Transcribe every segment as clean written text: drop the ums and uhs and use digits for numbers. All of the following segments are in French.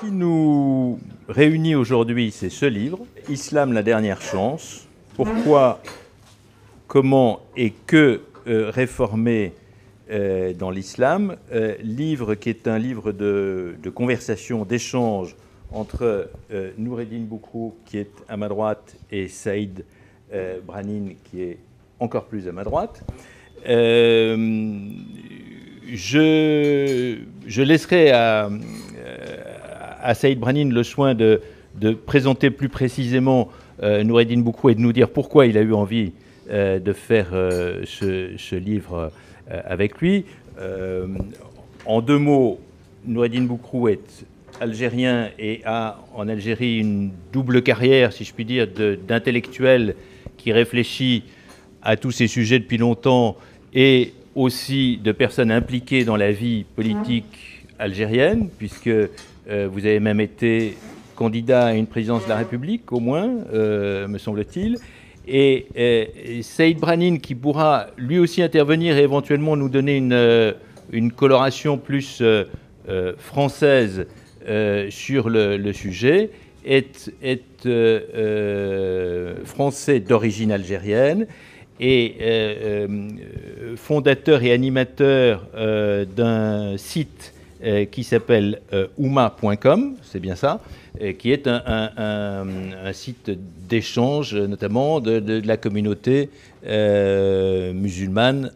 qui nous réunit aujourd'hui, c'est ce livre, « Islam, la dernière chance. Pourquoi, comment et que réformer dans l'islam ?» Livre qui est un livre de conversation, d'échange entre Noureddine Boukrouh, qui est à ma droite, et Saïd Branine, qui est encore plus à ma droite. Je laisserai à Saïd Branine le soin de présenter plus précisément Noureddine Boukrouh et de nous dire pourquoi il a eu envie de faire ce livre avec lui. En deux mots, Noureddine Boukrouh est algérien et a en Algérie une double carrière, si je puis dire, d'intellectuel qui réfléchit à tous ces sujets depuis longtemps et aussi de personnes impliquées dans la vie politique algérienne, puisque vous avez même été candidat à une présidence de la République, au moins, me semble-t-il. Et Saïd Branine, qui pourra lui aussi intervenir et éventuellement nous donner une coloration plus française sur le sujet, est français d'origine algérienne et fondateur et animateur d'un site qui s'appelle Oumma.com, c'est bien ça, qui est un site d'échange, notamment de la communauté musulmane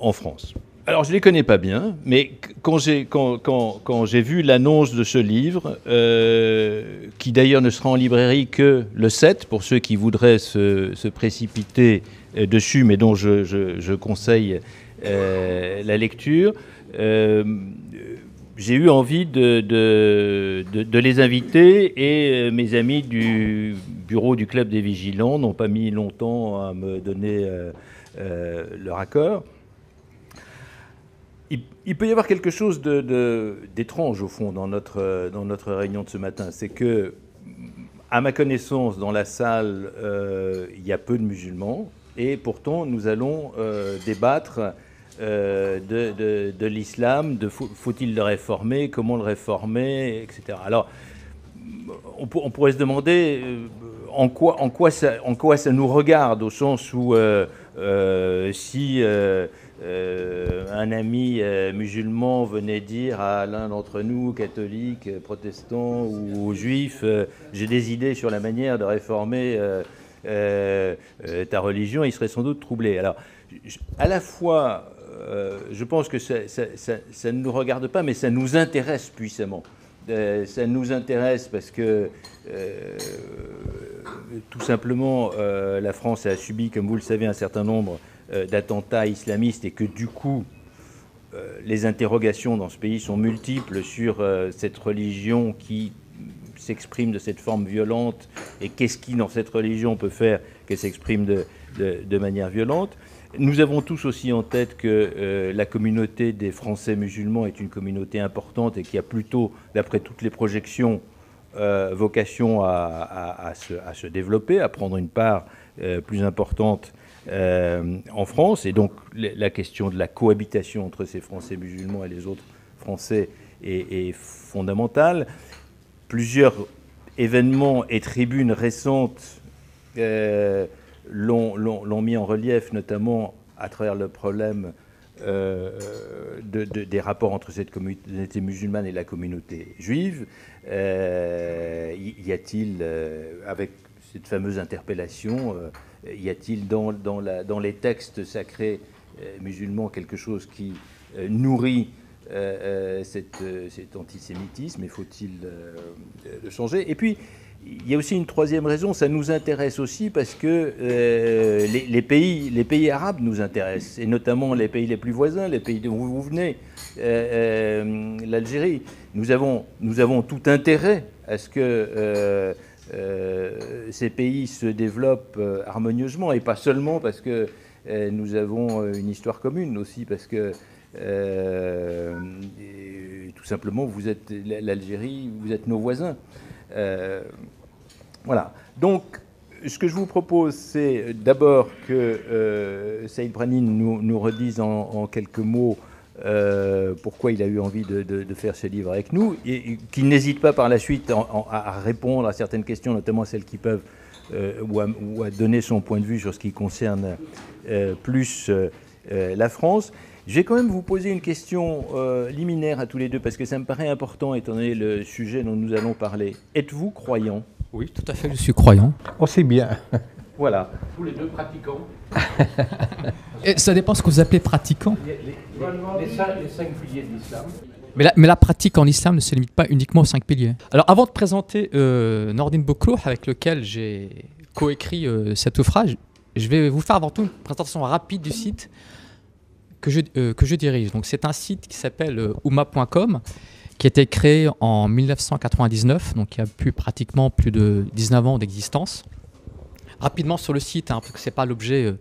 en France. Alors, je ne les connais pas bien, mais quand j'ai vu l'annonce de ce livre, qui d'ailleurs ne sera en librairie que le 7, pour ceux qui voudraient se précipiter dessus, mais dont je conseille la lecture, j'ai eu envie de les inviter et mes amis du bureau du Club des vigilants n'ont pas mis longtemps à me donner leur accord. Il peut y avoir quelque chose d'étrange, au fond, dans notre réunion de ce matin. C'est que, à ma connaissance, dans la salle, il y a peu de musulmans. Et pourtant, nous allons débattre de l'islam, de faut-il le réformer, comment le réformer, etc. Alors, on pourrait se demander en quoi ça nous regarde, au sens où si... un ami musulman venait dire à l'un d'entre nous, catholique, protestant ou juif, j'ai des idées sur la manière de réformer ta religion, il serait sans doute troublé. Alors, à la fois, je pense que ça ne nous regarde pas, mais ça nous intéresse puissamment. Ça nous intéresse parce que, tout simplement, la France a subi, comme vous le savez, un certain nombre d'attentats islamistes et que du coup les interrogations dans ce pays sont multiples sur cette religion qui s'exprime de cette forme violente et qu'est-ce qui dans cette religion peut faire qu'elle s'exprime de manière violente. Nous avons tous aussi en tête que la communauté des Français musulmans est une communauté importante et qui a plutôt, d'après toutes les projections, vocation à se développer, à prendre une part plus importante en France, et donc la question de la cohabitation entre ces Français musulmans et les autres Français est fondamentale. Plusieurs événements et tribunes récentes l'ont mis en relief, notamment à travers le problème des rapports entre cette communauté musulmane et la communauté juive. Y a-t-il, avec cette fameuse interpellation, y a-t-il dans les textes sacrés musulmans quelque chose qui nourrit cet antisémitisme et faut-il le changer? Et puis, il y a aussi une troisième raison, ça nous intéresse aussi parce que les pays arabes nous intéressent, et notamment les pays les plus voisins, les pays d'où vous venez, l'Algérie. Nous avons tout intérêt à ce que... ces pays se développent harmonieusement, et pas seulement parce que nous avons une histoire commune, aussi parce que tout simplement vous êtes l'Algérie, vous êtes nos voisins. Voilà. Donc ce que je vous propose, c'est d'abord que Saïd Branine nous redise en quelques mots pourquoi il a eu envie de faire ce livre avec nous, et qu'il n'hésite pas par la suite à répondre à certaines questions, notamment celles qui peuvent, ou à donner son point de vue sur ce qui concerne plus la France. Je vais quand même vous poser une question liminaire à tous les deux, parce que ça me paraît important, étant donné le sujet dont nous allons parler. Êtes-vous croyant? Oui, tout à fait, je suis croyant. On sait bien. Voilà. Tous les deux pratiquants. Et ça dépend ce que vous appelez pratiquant. Les cinq piliers de l'islam. Mais la pratique en islam ne se limite pas uniquement aux cinq piliers. Alors avant de présenter Noureddine Boukrouh, avec lequel j'ai coécrit cet ouvrage, je vais vous faire avant tout une présentation rapide du site que je dirige. Donc c'est un site qui s'appelle Oumma.com, qui a été créé en 1999, donc il y a pratiquement plus de 19 ans d'existence. Rapidement sur le site, hein, parce que ce n'est pas l'objet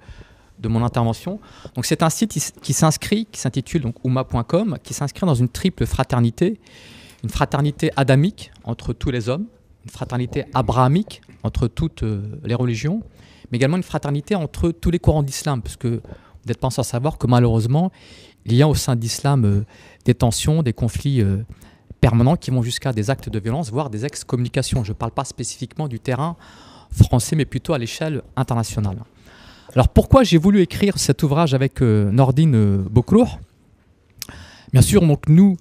de mon intervention. Donc c'est un site qui s'inscrit, qui s'intitule donc Oumma.com, qui s'inscrit dans une triple fraternité, une fraternité adamique entre tous les hommes, une fraternité abrahamique entre toutes les religions, mais également une fraternité entre tous les courants d'islam, parce que vous n'êtes pas sans savoir que malheureusement, il y a au sein de l'islam des tensions, des conflits permanents qui vont jusqu'à des actes de violence, voire des excommunications. Je ne parle pas spécifiquement du terrain français, mais plutôt à l'échelle internationale. Alors pourquoi j'ai voulu écrire cet ouvrage avec Noureddine Boukrouh? Bien sûr, donc nous,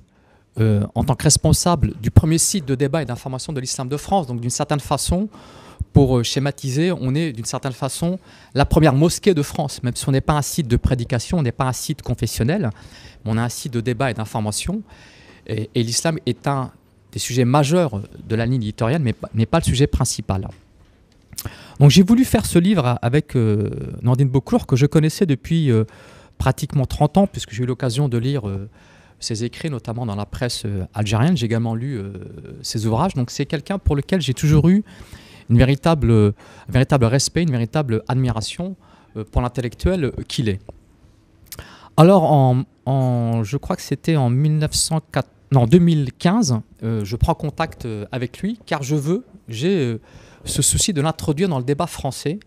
en tant que responsables du premier site de débat et d'information de l'islam de France, donc d'une certaine façon, pour schématiser, on est d'une certaine façon la première mosquée de France, même si on n'est pas un site de prédication, on n'est pas un site confessionnel, mais on a un site de débat et d'information, et l'islam est un des sujets majeurs de la ligne éditoriale, mais pas le sujet principal. Donc j'ai voulu faire ce livre avec Noureddine Boukrouh, que je connaissais depuis pratiquement 30 ans, puisque j'ai eu l'occasion de lire ses écrits, notamment dans la presse algérienne. J'ai également lu ses ouvrages. Donc c'est quelqu'un pour lequel j'ai toujours eu une un véritable respect, une véritable admiration pour l'intellectuel qu'il est. Alors je crois que c'était en 2015, je prends contact avec lui, car j'ai ce souci de l'introduire dans le débat français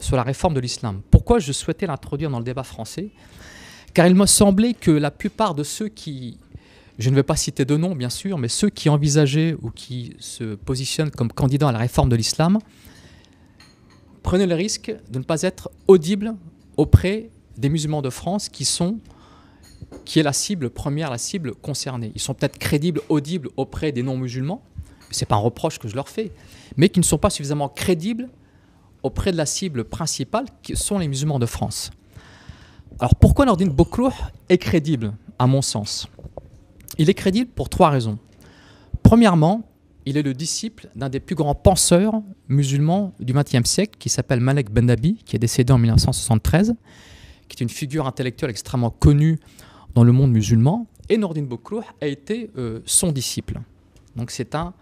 sur la réforme de l'islam. Pourquoi je souhaitais l'introduire dans le débat français? Car il me semblait que la plupart de ceux qui, je ne vais pas citer de nom bien sûr, mais ceux qui envisageaient ou qui se positionnent comme candidats à la réforme de l'islam, prenaient le risque de ne pas être audibles auprès des musulmans de France qui est la cible première, la cible concernée. Ils sont peut-être crédibles, audibles auprès des non-musulmans, ce n'est pas un reproche que je leur fais, mais qui ne sont pas suffisamment crédibles auprès de la cible principale, qui sont les musulmans de France. Alors pourquoi Noureddine Boukrouh est crédible, à mon sens? Il est crédible pour trois raisons. Premièrement, il est le disciple d'un des plus grands penseurs musulmans du XXe siècle, qui s'appelle Malek Bennabi, qui est décédé en 1973, qui est une figure intellectuelle extrêmement connue dans le monde musulman, et Noureddine Boukrouh a été son disciple. Donc c'est un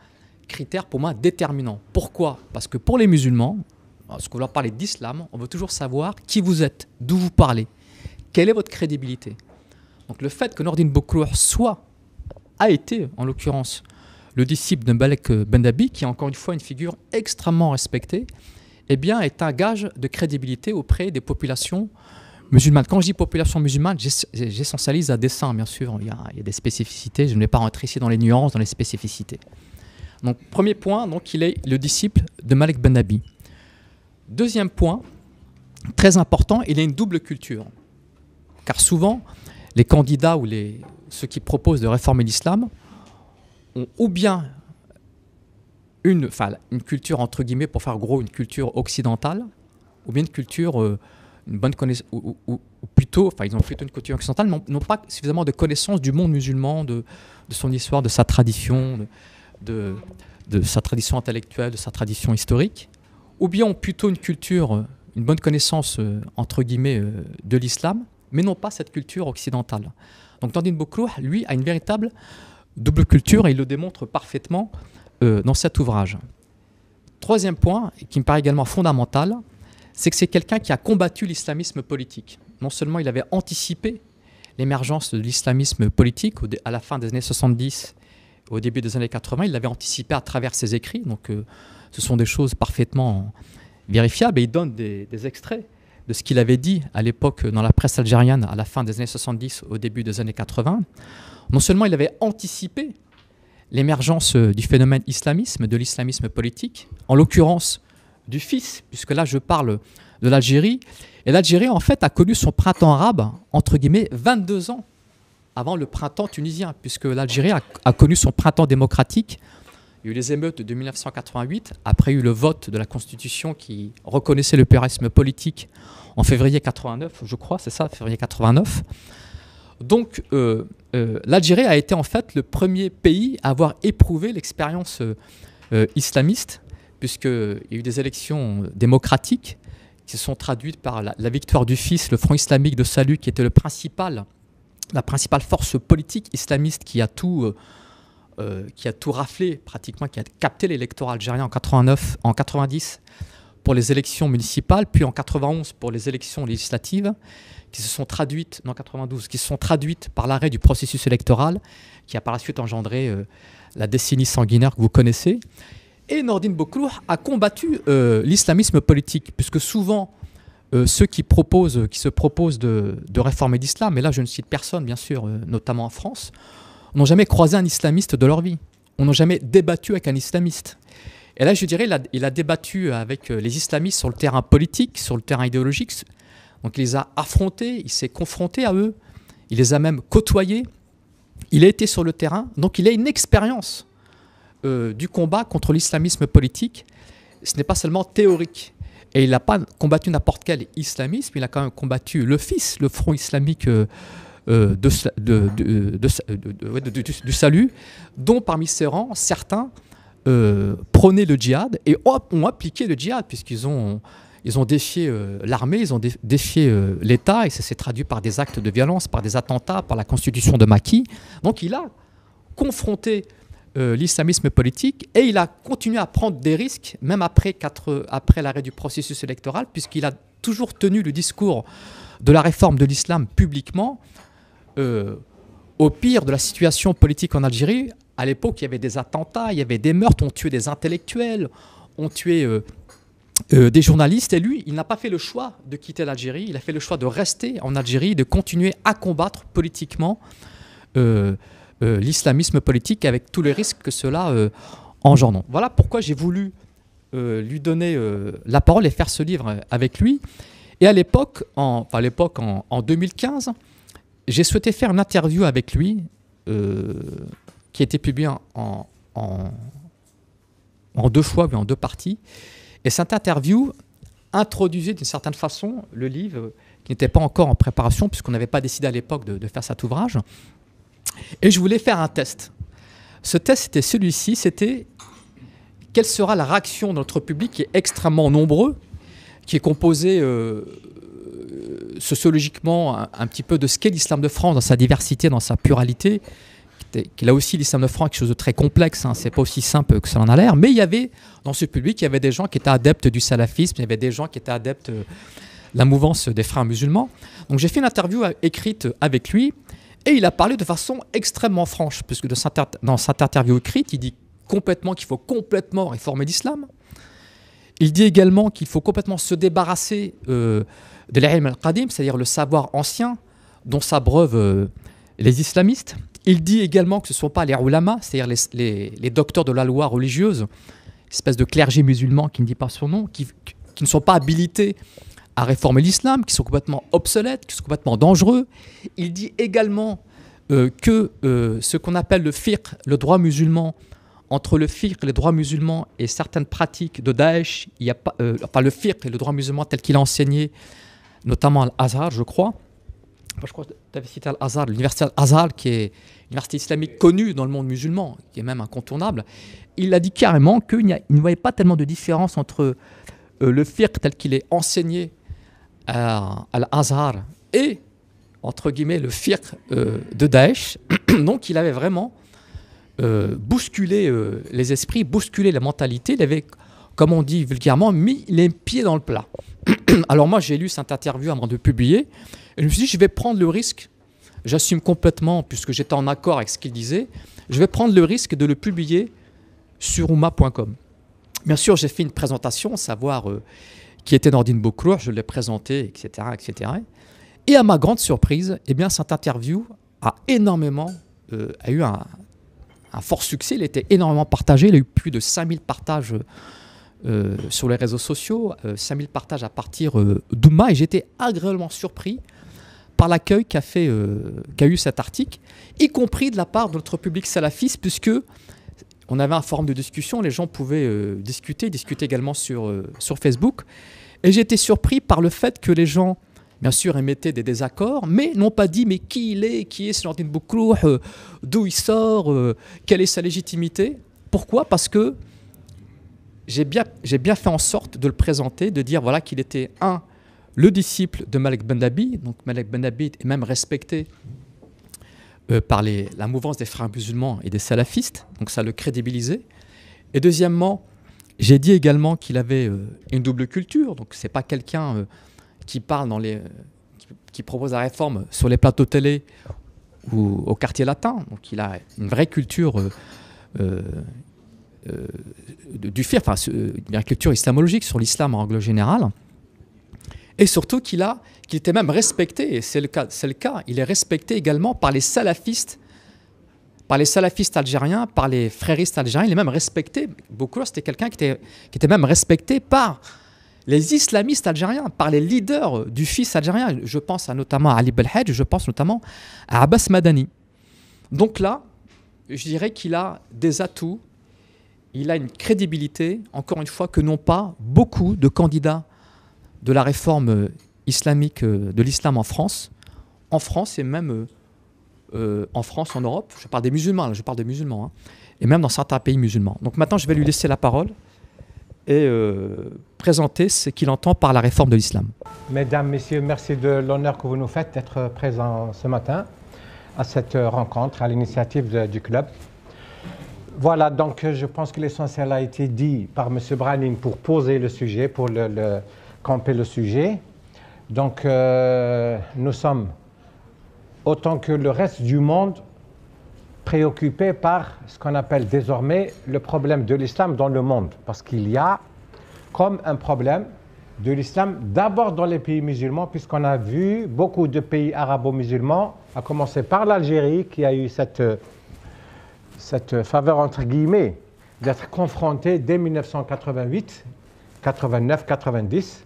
critère pour moi déterminant. Pourquoi? Parce que pour les musulmans, parce qu'on leur parle d'islam, on veut toujours savoir qui vous êtes, d'où vous parlez, quelle est votre crédibilité. Donc le fait que Noureddine Boukrouh a été, en l'occurrence, le disciple de Malek Bennabi, qui est encore une fois une figure extrêmement respectée, eh bien, est un gage de crédibilité auprès des populations musulmanes. Quand je dis population musulmane, j'essentialise à dessein, bien sûr. Il y a des spécificités. Je ne vais pas rentrer ici dans les nuances, dans les spécificités. Donc, premier point, donc, il est le disciple de Malek Bennabi. Deuxième point, très important, il a une double culture. Car souvent, les candidats ou ceux qui proposent de réformer l'islam ont ou bien une culture, entre guillemets, pour faire gros, une culture occidentale, ou bien une culture... une bonne connaissance, ou plutôt, ils ont plutôt une culture occidentale, mais n'ont pas suffisamment de connaissances du monde musulman, de son histoire, de sa tradition, de sa tradition intellectuelle, de sa tradition historique, ou bien ont plutôt une culture, une bonne connaissance, entre guillemets, de l'islam, mais n'ont pas cette culture occidentale. Donc Noureddine Boukrouh, lui, a une véritable double culture, et il le démontre parfaitement dans cet ouvrage. Troisième point, qui me paraît également fondamental, c'est que c'est quelqu'un qui a combattu l'islamisme politique. Non seulement il avait anticipé l'émergence de l'islamisme politique à la fin des années 70, au début des années 80, il l'avait anticipé à travers ses écrits, donc ce sont des choses parfaitement vérifiables, et il donne des extraits de ce qu'il avait dit à l'époque dans la presse algérienne à la fin des années 70, au début des années 80, non seulement il avait anticipé l'émergence du phénomène islamisme, de l'islamisme politique, en l'occurrence du FIS, puisque là je parle de l'Algérie, et l'Algérie en fait a connu son printemps arabe, entre guillemets, 22 ans avant le printemps tunisien, puisque l'Algérie a connu son printemps démocratique. Il y a eu les émeutes de 1988, après il y a eu le vote de la Constitution qui reconnaissait le pluralisme politique en février 89, je crois, c'est ça, février 89. Donc l'Algérie a été en fait le premier pays à avoir éprouvé l'expérience islamiste, puisqu'il y a eu des élections démocratiques qui se sont traduites par la victoire du FIS, le Front islamique de salut, qui était le principal... la principale force politique islamiste qui a tout raflé, pratiquement, qui a capté l'électorat algérien en 89, en 90 pour les élections municipales, puis en 91 pour les élections législatives, qui se sont traduites, non 92, qui se sont traduites par l'arrêt du processus électoral, qui a par la suite engendré la décennie sanguinaire que vous connaissez. Et Noureddine Boukrouh a combattu l'islamisme politique, puisque souvent... ceux qui se proposent de réformer l'islam, et là je ne cite personne bien sûr, notamment en France, n'ont jamais croisé un islamiste de leur vie. On n'a jamais débattu avec un islamiste. Et là je dirais, il a débattu avec les islamistes sur le terrain politique, sur le terrain idéologique. Donc il les a affrontés, il s'est confronté à eux, il les a même côtoyés, il a été sur le terrain. Donc il a une expérience du combat contre l'islamisme politique. Ce n'est pas seulement théorique. Et il n'a pas combattu n'importe quel islamisme, il a quand même combattu le FIS, le Front islamique du salut, dont parmi ses rangs, certains prônaient le djihad et ont appliqué le djihad, puisqu'ils ont défié l'armée, ils ont défié l'État, et ça s'est traduit par des actes de violence, par des attentats, par la constitution de Maki. Donc il a confronté l'islamisme politique, et il a continué à prendre des risques, même après l'arrêt du processus électoral, puisqu'il a toujours tenu le discours de la réforme de l'islam publiquement. Au pire de la situation politique en Algérie, à l'époque, il y avait des attentats, il y avait des meurtres, on tuait des intellectuels, on tuait des journalistes, et lui, il n'a pas fait le choix de quitter l'Algérie, il a fait le choix de rester en Algérie, de continuer à combattre politiquement l'islamisme politique, avec tous les risques que cela engendre. Voilà pourquoi j'ai voulu lui donner la parole et faire ce livre avec lui. Et à l'époque, en 2015, j'ai souhaité faire une interview avec lui qui a été publiée en deux fois, mais en deux parties. Et cette interview introduisait d'une certaine façon le livre qui n'était pas encore en préparation, puisqu'on n'avait pas décidé à l'époque de faire cet ouvrage. Et je voulais faire un test. Ce test, c'était celui-ci, c'était quelle sera la réaction de notre public qui est extrêmement nombreux, qui est composé sociologiquement un petit peu de ce qu'est l'islam de France dans sa diversité, dans sa pluralité. Là aussi, l'islam de France est quelque chose de très complexe, hein, c'est pas aussi simple que ça en a l'air, mais il y avait, dans ce public, il y avait des gens qui étaient adeptes du salafisme, il y avait des gens qui étaient adeptes de la mouvance des frères musulmans. Donc j'ai fait une interview écrite avec lui. Et il a parlé de façon extrêmement franche, puisque dans cette interview écrite, il dit complètement qu'il faut complètement réformer l'islam. Il dit également qu'il faut complètement se débarrasser de l'ilm al-qadim, c'est-à-dire le savoir ancien dont s'abreuvent les islamistes. Il dit également que ce ne sont pas les ulama, c'est-à-dire les docteurs de la loi religieuse, espèce de clergé musulman qui ne dit pas son nom, qui ne sont pas habilités à réformer l'islam, qui sont complètement obsolètes, qui sont complètement dangereux. Il dit également que ce qu'on appelle le fiqh, le droit musulman, entre le fiqh, les droits musulmans et certaines pratiques de Daesh, il y a pas, enfin le fiqh et le droit musulman tel qu'il a enseigné, notamment à Al-Azhar, je crois. Enfin, je crois que tu avais cité Al-Azhar, l'université Al-Azhar, qui est l'université islamique connue dans le monde musulman, qui est même incontournable. Il a dit carrément qu'il ne voyait pas tellement de différence entre le fiqh tel qu'il est enseigné à Al-Azhar et, entre guillemets, le fiqh de Daesh. Donc il avait vraiment bousculé les esprits, bousculé la mentalité, il avait, comme on dit vulgairement, mis les pieds dans le plat. Alors moi j'ai lu cette interview avant de publier, et je me suis dit je vais prendre le risque, j'assume complètement puisque j'étais en accord avec ce qu'il disait, je vais prendre le risque de le publier sur Oumma.com. Bien sûr j'ai fait une présentation, savoir... qui était Noureddine Boukrouh, je l'ai présenté, etc., etc. Et à ma grande surprise, eh bien, cette interview a énormément, a eu un fort succès, il était énormément partagé, il a eu plus de 5000 partages sur les réseaux sociaux, 5000 partages à partir d'Oumma, et j'étais agréablement surpris par l'accueil qu'a eu cet article, y compris de la part de notre public salafiste, puisque on avait un forum de discussion, les gens pouvaient discuter également sur Facebook. Et j'étais surpris par le fait que les gens, bien sûr, émettaient des désaccords, mais n'ont pas dit, mais qui est ce Noureddine Boukrouh, d'où il sort, quelle est sa légitimité. Pourquoi? Parce que j'ai bien fait en sorte de le présenter, de dire voilà qu'il était, le disciple de Malek Bennabi. Donc Malek Bennabi est même respecté par la mouvance des frères musulmans et des salafistes, donc ça le crédibilisait. Et deuxièmement, j'ai dit également qu'il avait une double culture, donc c'est pas quelqu'un qui parle qui propose la réforme sur les plateaux télé ou au quartier latin, donc il a une vraie culture du fiqh, enfin une culture islamologique sur l'islam en règle générale. Et surtout qu'il était même respecté, et c'est le cas, il est respecté également par les salafistes algériens, par les fréristes algériens, il est même respecté, beaucoup, c'était quelqu'un qui était même respecté par les islamistes algériens, par les leaders du FIS algérien, je pense notamment à Ali Belhadj, je pense notamment à Abbas Madani. Donc là, je dirais qu'il a des atouts, il a une crédibilité, encore une fois, que n'ont pas beaucoup de candidats de la réforme islamique de l'islam en France et même en France, en Europe. Je parle des musulmans, là, je parle des musulmans, hein, et même dans certains pays musulmans. Donc maintenant, je vais lui laisser la parole et présenter ce qu'il entend par la réforme de l'islam. Mesdames, Messieurs, merci de l'honneur que vous nous faites d'être présents ce matin à cette rencontre, à l'initiative du club. Voilà, donc je pense que l'essentiel a été dit par M. Branine pour poser le sujet, pour camper le sujet. Donc nous sommes, autant que le reste du monde, préoccupés par ce qu'on appelle désormais le problème de l'islam dans le monde, parce qu'il y a comme un problème de l'islam d'abord dans les pays musulmans, puisqu'on a vu beaucoup de pays arabo-musulmans, à commencer par l'Algérie, qui a eu cette faveur entre guillemets d'être confrontée dès 1988, 89, 90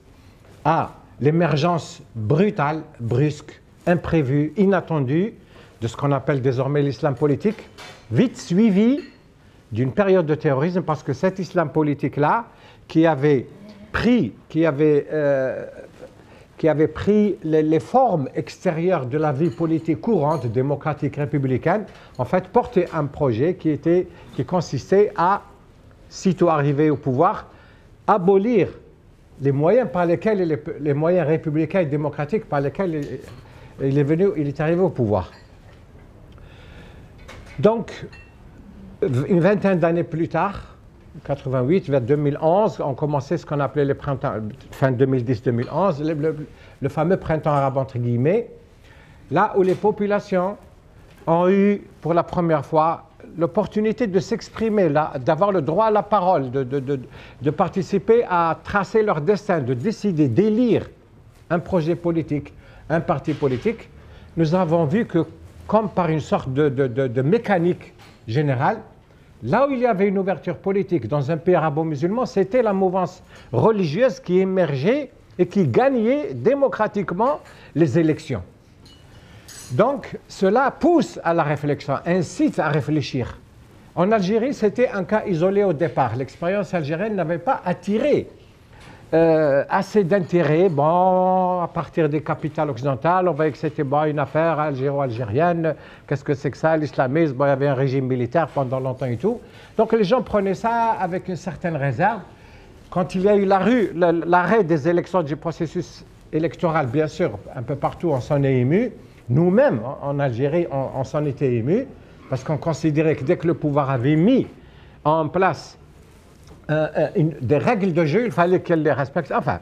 à l'émergence brutale, brusque, imprévue, inattendue de ce qu'on appelle désormais l'islam politique, vite suivi d'une période de terrorisme, parce que cet islam politique-là, qui avait pris les formes extérieures de la vie politique courante, démocratique, républicaine, en fait portait un projet qui consistait à, sitôt arrivé au pouvoir, abolir les moyens par lesquels les moyens républicains et démocratiques par lesquels il est arrivé au pouvoir. Donc, une vingtaine d'années plus tard, 88 vers 2011, on commençait ce qu'on appelait les printemps, fin 2010-2011, le fameux printemps arabe entre guillemets, là où les populations ont eu pour la première fois l'opportunité de s'exprimer, d'avoir le droit à la parole, de participer à tracer leur destin, de décider, d'élire un projet politique, un parti politique. Nous avons vu que, comme par une sorte de mécanique générale, là où il y avait une ouverture politique dans un pays arabo-musulman, c'était la mouvance religieuse qui émergeait et qui gagnait démocratiquement les élections. Donc, cela pousse à la réflexion, incite à réfléchir. En Algérie, c'était un cas isolé au départ. L'expérience algérienne n'avait pas attiré assez d'intérêt. Bon, à partir des capitales occidentales, on voyait que c'était bon, une affaire algéro-algérienne. Qu'est-ce que c'est que ça, l'islamisme? Bon, il y avait un régime militaire pendant longtemps et tout. Donc, les gens prenaient ça avec une certaine réserve. Quand il y a eu l'arrêt des élections, du processus électoral, bien sûr, un peu partout, on s'en est ému. Nous-mêmes, en Algérie, on s'en était ému, parce qu'on considérait que dès que le pouvoir avait mis en place des règles de jeu, il fallait qu'elle les respecte. Enfin,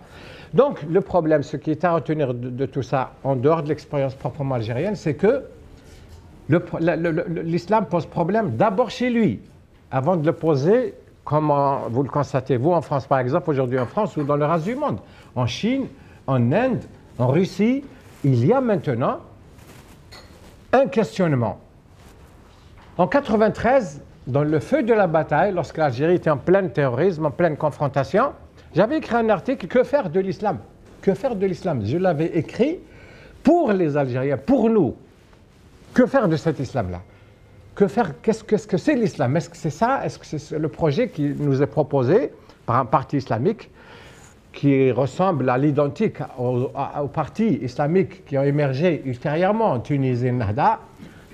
donc le problème, ce qui est à retenir de tout ça, en dehors de l'expérience proprement algérienne, c'est que l'islam pose problème d'abord chez lui, avant de le poser Comment vous le constatez, vous, en France, par exemple, aujourd'hui en France ou dans le reste du monde? En Chine, en Inde, en Russie, il y a maintenant un questionnement. En 1993, dans le feu de la bataille, lorsque l'Algérie était en plein terrorisme, en pleine confrontation, j'avais écrit un article « Que faire de l'islam ?» Que faire de l'islam? Je l'avais écrit pour les Algériens, pour nous. Que faire de cet islam-là? Qu'est-ce que c'est l'islam? Est-ce que c'est ça? Est-ce que c'est le projet qui nous est proposé par un parti islamique qui ressemble à l'identique au parti islamique qui a émergé ultérieurement en Tunisie, Nahda,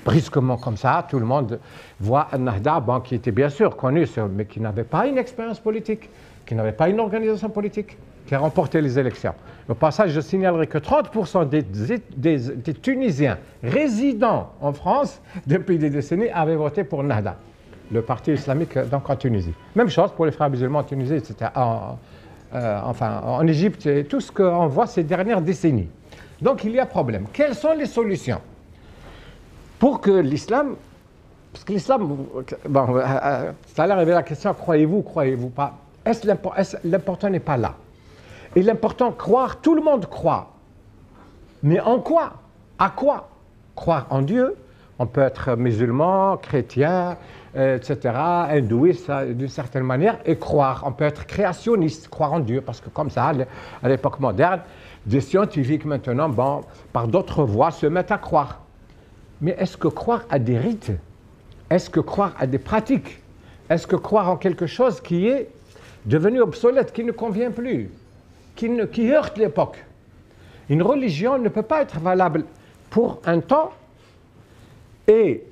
brusquement comme ça, tout le monde voit Nahda, bon, qui était bien sûr connu, mais qui n'avait pas une expérience politique, qui n'avait pas une organisation politique, qui a remporté les élections. Au passage, je signalerai que 30% des Tunisiens résidant en France depuis des décennies avaient voté pour Nahda, le parti islamique donc en Tunisie. Même chose pour les frères musulmans en Tunisie, etc. En Égypte, et tout ce qu'on voit ces dernières décennies. Donc il y a problème. Quelles sont les solutions pour que l'islam... Parce que l'islam... Bon, ça a l'air de la question, croyez-vous, croyez-vous pas? L'important n'est pas là. Et l'important, croire, tout le monde croit. Mais en quoi? À quoi? Croire en Dieu. On peut être musulman, chrétien, etc., hindouiste d'une certaine manière, et croire. On peut être créationniste, croire en Dieu, parce que comme ça, à l'époque moderne, des scientifiques maintenant, bon, par d'autres voies, se mettent à croire. Mais est-ce que croire à des rites? Est-ce que croire à des pratiques? Est-ce que croire en quelque chose qui est devenu obsolète, qui ne convient plus? Qui heurte l'époque. Une religion ne peut pas être valable pour un temps et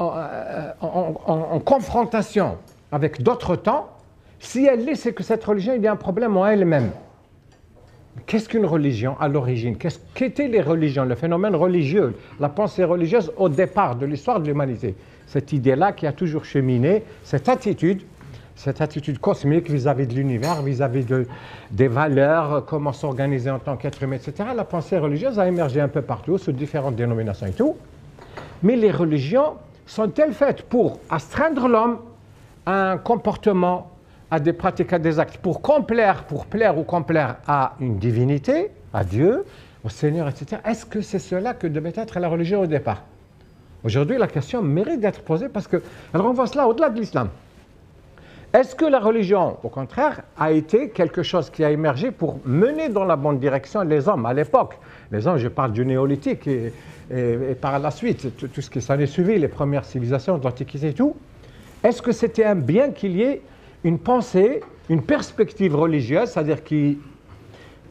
en confrontation avec d'autres temps. Si elle l'est, c'est que cette religion, il y a un problème en elle-même. Qu'est-ce qu'une religion à l'origine? Qu'étaient les religions, le phénomène religieux, la pensée religieuse au départ de l'histoire de l'humanité? Cette idée-là qui a toujours cheminé, cette attitude cosmique vis-à-vis de l'univers, vis-à-vis des valeurs, comment s'organiser en tant qu'être humain, etc. La pensée religieuse a émergé un peu partout, sous différentes dénominations et tout. Mais les religions sont-elles faites pour astreindre l'homme à un comportement, à des pratiques, à des actes, pour plaire ou complaire à une divinité, à Dieu, au Seigneur, etc. Est-ce que c'est cela que devait être la religion au départ? Aujourd'hui, la question mérite d'être posée parce qu'elle renvoie cela au-delà de l'islam. Est-ce que la religion, au contraire, a été quelque chose qui a émergé pour mener dans la bonne direction les hommes à l'époque? Les hommes, je parle du néolithique et par la suite, tout ce qui s'en est suivi, les premières civilisations, l'Antiquité et tout. Est-ce que c'était un bien qu'il y ait une pensée, une perspective religieuse, c'est-à-dire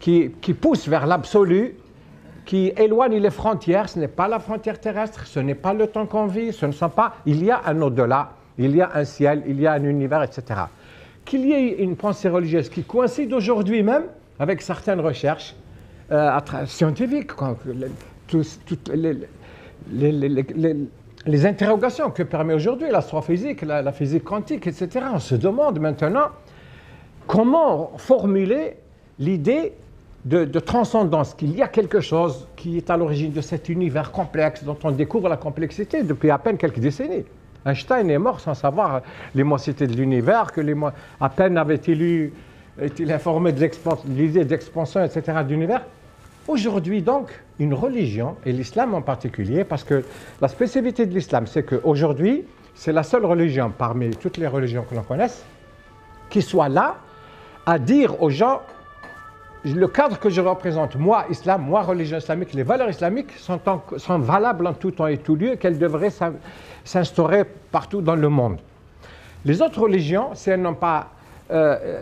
qui pousse vers l'absolu, qui éloigne les frontières? Ce n'est pas la frontière terrestre, ce n'est pas le temps qu'on vit, ce ne sont pas... Il y a un au-delà. Il y a un ciel, il y a un univers, etc. Qu'il y ait une pensée religieuse qui coïncide aujourd'hui même avec certaines recherches scientifiques, toutes les interrogations que permet aujourd'hui l'astrophysique, la physique quantique, etc. On se demande maintenant comment formuler l'idée de transcendance, qu'il y a quelque chose qui est à l'origine de cet univers complexe dont on découvre la complexité depuis à peine quelques décennies. Einstein est mort sans savoir l'immensité de l'univers, à peine avait-il informé de l'idée d'expansion, etc. de l'univers. Aujourd'hui donc, une religion, et l'islam en particulier, parce que la spécificité de l'islam, c'est qu'aujourd'hui, c'est la seule religion parmi toutes les religions que l'on connaisse, qui soit là à dire aux gens, le cadre que je représente, moi, islam, moi, religion islamique, les valeurs islamiques sont valables en tout temps et tout lieu, qu'elles devraient s'instaurer partout dans le monde. Les autres religions, si elles n'ont pas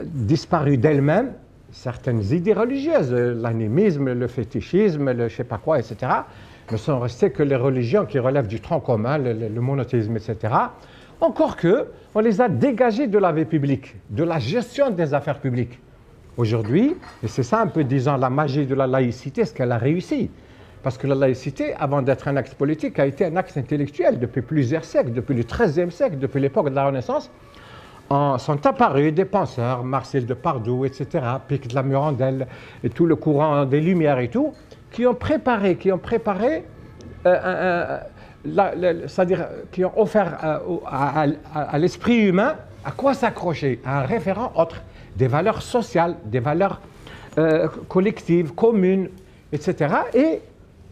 disparu d'elles-mêmes, certaines idées religieuses, l'animisme, le fétichisme, le je sais pas quoi, etc., ne sont restées que les religions qui relèvent du tronc commun, le monothéisme, etc., encore que on les a dégagées de la vie publique, de la gestion des affaires publiques. Aujourd'hui, et c'est ça un peu, disons, la magie de la laïcité, ce qu'elle a réussi. Parce que la laïcité, avant d'être un acte politique, a été un acte intellectuel depuis plusieurs siècles, depuis le XIIIe siècle, depuis l'époque de la Renaissance. Sont apparus des penseurs, Marcel de Padoue, etc., Pic de la Murandelle, et tout le courant des Lumières et tout, qui ont offert à l'esprit humain À quoi s'accrocher? À un référent autre, des valeurs sociales, des valeurs collectives, communes, etc. Et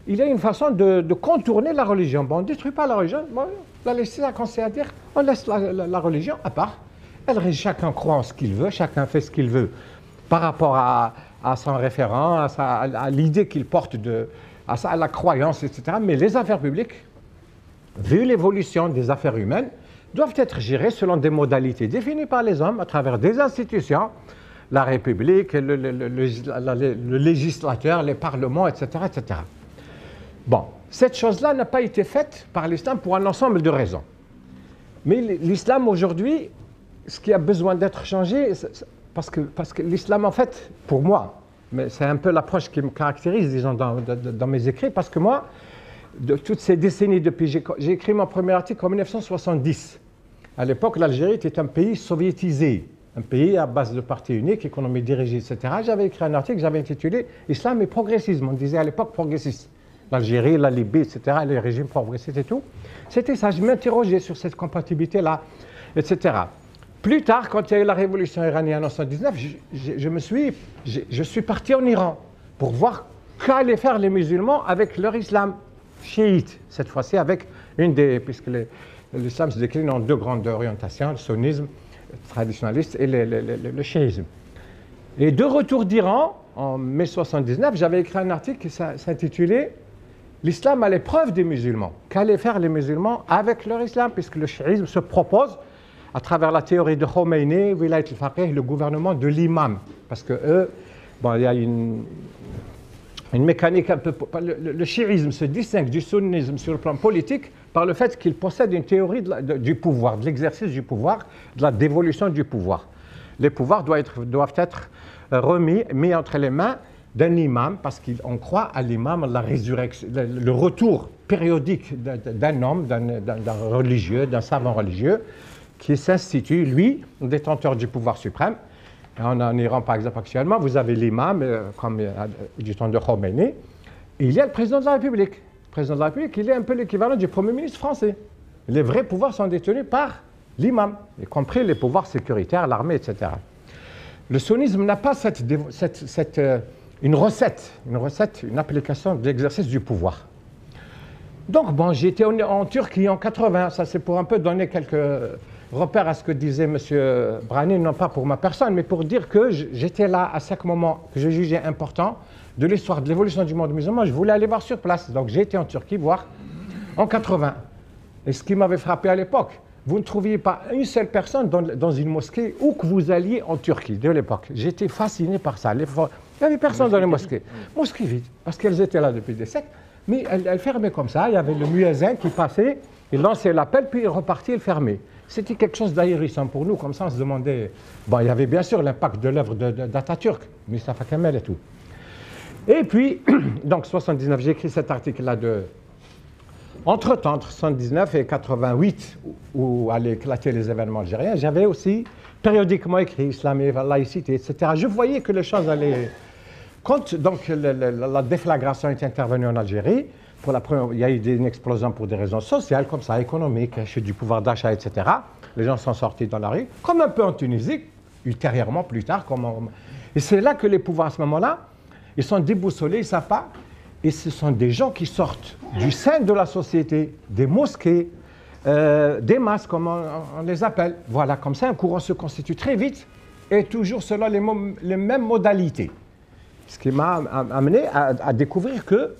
il y a une façon de contourner la religion. Bon, on ne détruit pas la religion, bon, la législation consiste à dire on laisse la religion à part. Elle, chacun croit en ce qu'il veut, chacun fait ce qu'il veut par rapport à son référent, à l'idée qu'il porte, à la croyance, etc. Mais les affaires publiques, vu l'évolution des affaires humaines, doivent être gérées selon des modalités définies par les hommes à travers des institutions, la République, le législateur, les parlements, etc. etc. Bon, cette chose-là n'a pas été faite par l'islam pour un ensemble de raisons. Mais l'islam aujourd'hui, ce qui a besoin d'être changé, parce que l'islam en fait, pour moi, mais c'est un peu l'approche qui me caractérise, disons, dans mes écrits, parce que moi, de toutes ces décennies depuis, j'ai écrit mon premier article en 1970. À l'époque, l'Algérie était un pays soviétisé, un pays à base de parti unique, économie dirigée, etc. J'avais écrit un article, j'avais intitulé « Islam et progressisme », on disait à l'époque « progressiste ». L'Algérie, la Libye, etc., les régimes progressistes et tout. C'était ça, je m'interrogeais sur cette compatibilité-là, etc. Plus tard, quand il y a eu la révolution iranienne en 1919, je suis parti en Iran pour voir qu'allaient faire les musulmans avec leur islam chiite, cette fois-ci avec puisque l'islam se décline en deux grandes orientations, le sunnisme traditionnaliste et le chiisme. Et de retour d'Iran, en mai 1979, j'avais écrit un article qui s'intitulait « L'islam à l'épreuve des musulmans ». Qu'allaient faire les musulmans avec leur islam, puisque le chiisme se propose à travers la théorie de Khomeini, Wilayat al-Faqih, le gouvernement de l'imam. Parce que eux, bon, il y a une mécanique un peu... Le chiisme se distingue du sunnisme sur le plan politique par le fait qu'il possède une théorie du pouvoir, de l'exercice du pouvoir, de la dévolution du pouvoir. Les pouvoirs doivent être mis entre les mains d'un imam, parce qu'on croit à l'imam, la résurrection, le retour périodique d'un homme, d'un religieux, d'un savant religieux, qui s'institue, lui, détenteur du pouvoir suprême. Et en Iran, par exemple, actuellement, vous avez l'imam, comme du temps de Khomeini, il y a le président de la République. Le président de la République, il est un peu l'équivalent du Premier ministre français. Les vrais pouvoirs sont détenus par l'imam, y compris les pouvoirs sécuritaires, l'armée, etc. Le sunnisme n'a pas une application de l'exercice du pouvoir. Donc, bon, j'étais en Turquie en 80, ça c'est pour un peu donner quelques repères à ce que disait M. Branine, non pas pour ma personne, mais pour dire que j'étais là à chaque moment que je jugeais important de l'histoire de l'évolution du monde musulman, je voulais aller voir sur place. Donc, j'ai été en Turquie voir en 80. Et ce qui m'avait frappé à l'époque, vous ne trouviez pas une seule personne dans une mosquée où que vous alliez en Turquie de l'époque. J'étais fasciné par ça. Il n'y avait personne dans les mosquées. Mosquées vides, parce qu'elles étaient là depuis des siècles. Mais elles fermaient comme ça. Il y avait le muezzin qui passait, il lançait l'appel, puis il repartit, il fermait. C'était quelque chose d'ahérissant pour nous. Comme ça, on se demandait... Bon, il y avait bien sûr l'impact de l'œuvre d'Atatürk, Mustafa Kemal et tout. Et puis, donc 79, j'ai écrit cet article-là de... Entre-temps, entre 1979 et 88, où allaient éclater les événements algériens, j'avais aussi périodiquement écrit « Islam et laïcité », etc. Je voyais que les choses allaient... Quand donc, la déflagration est intervenue en Algérie, pour la première, il y a eu une explosion pour des raisons sociales, comme ça, économiques, chute du pouvoir d'achat, etc. Les gens sont sortis dans la rue, comme un peu en Tunisie, ultérieurement, plus tard. Et c'est là que les pouvoirs, à ce moment-là, ils sont déboussolés, ils ne savent pas. Et ce sont des gens qui sortent du sein de la société, des mosquées, des masses, comme on les appelle. Voilà, comme ça, un courant se constitue très vite et toujours selon les mêmes modalités. Ce qui m'a amené à découvrir que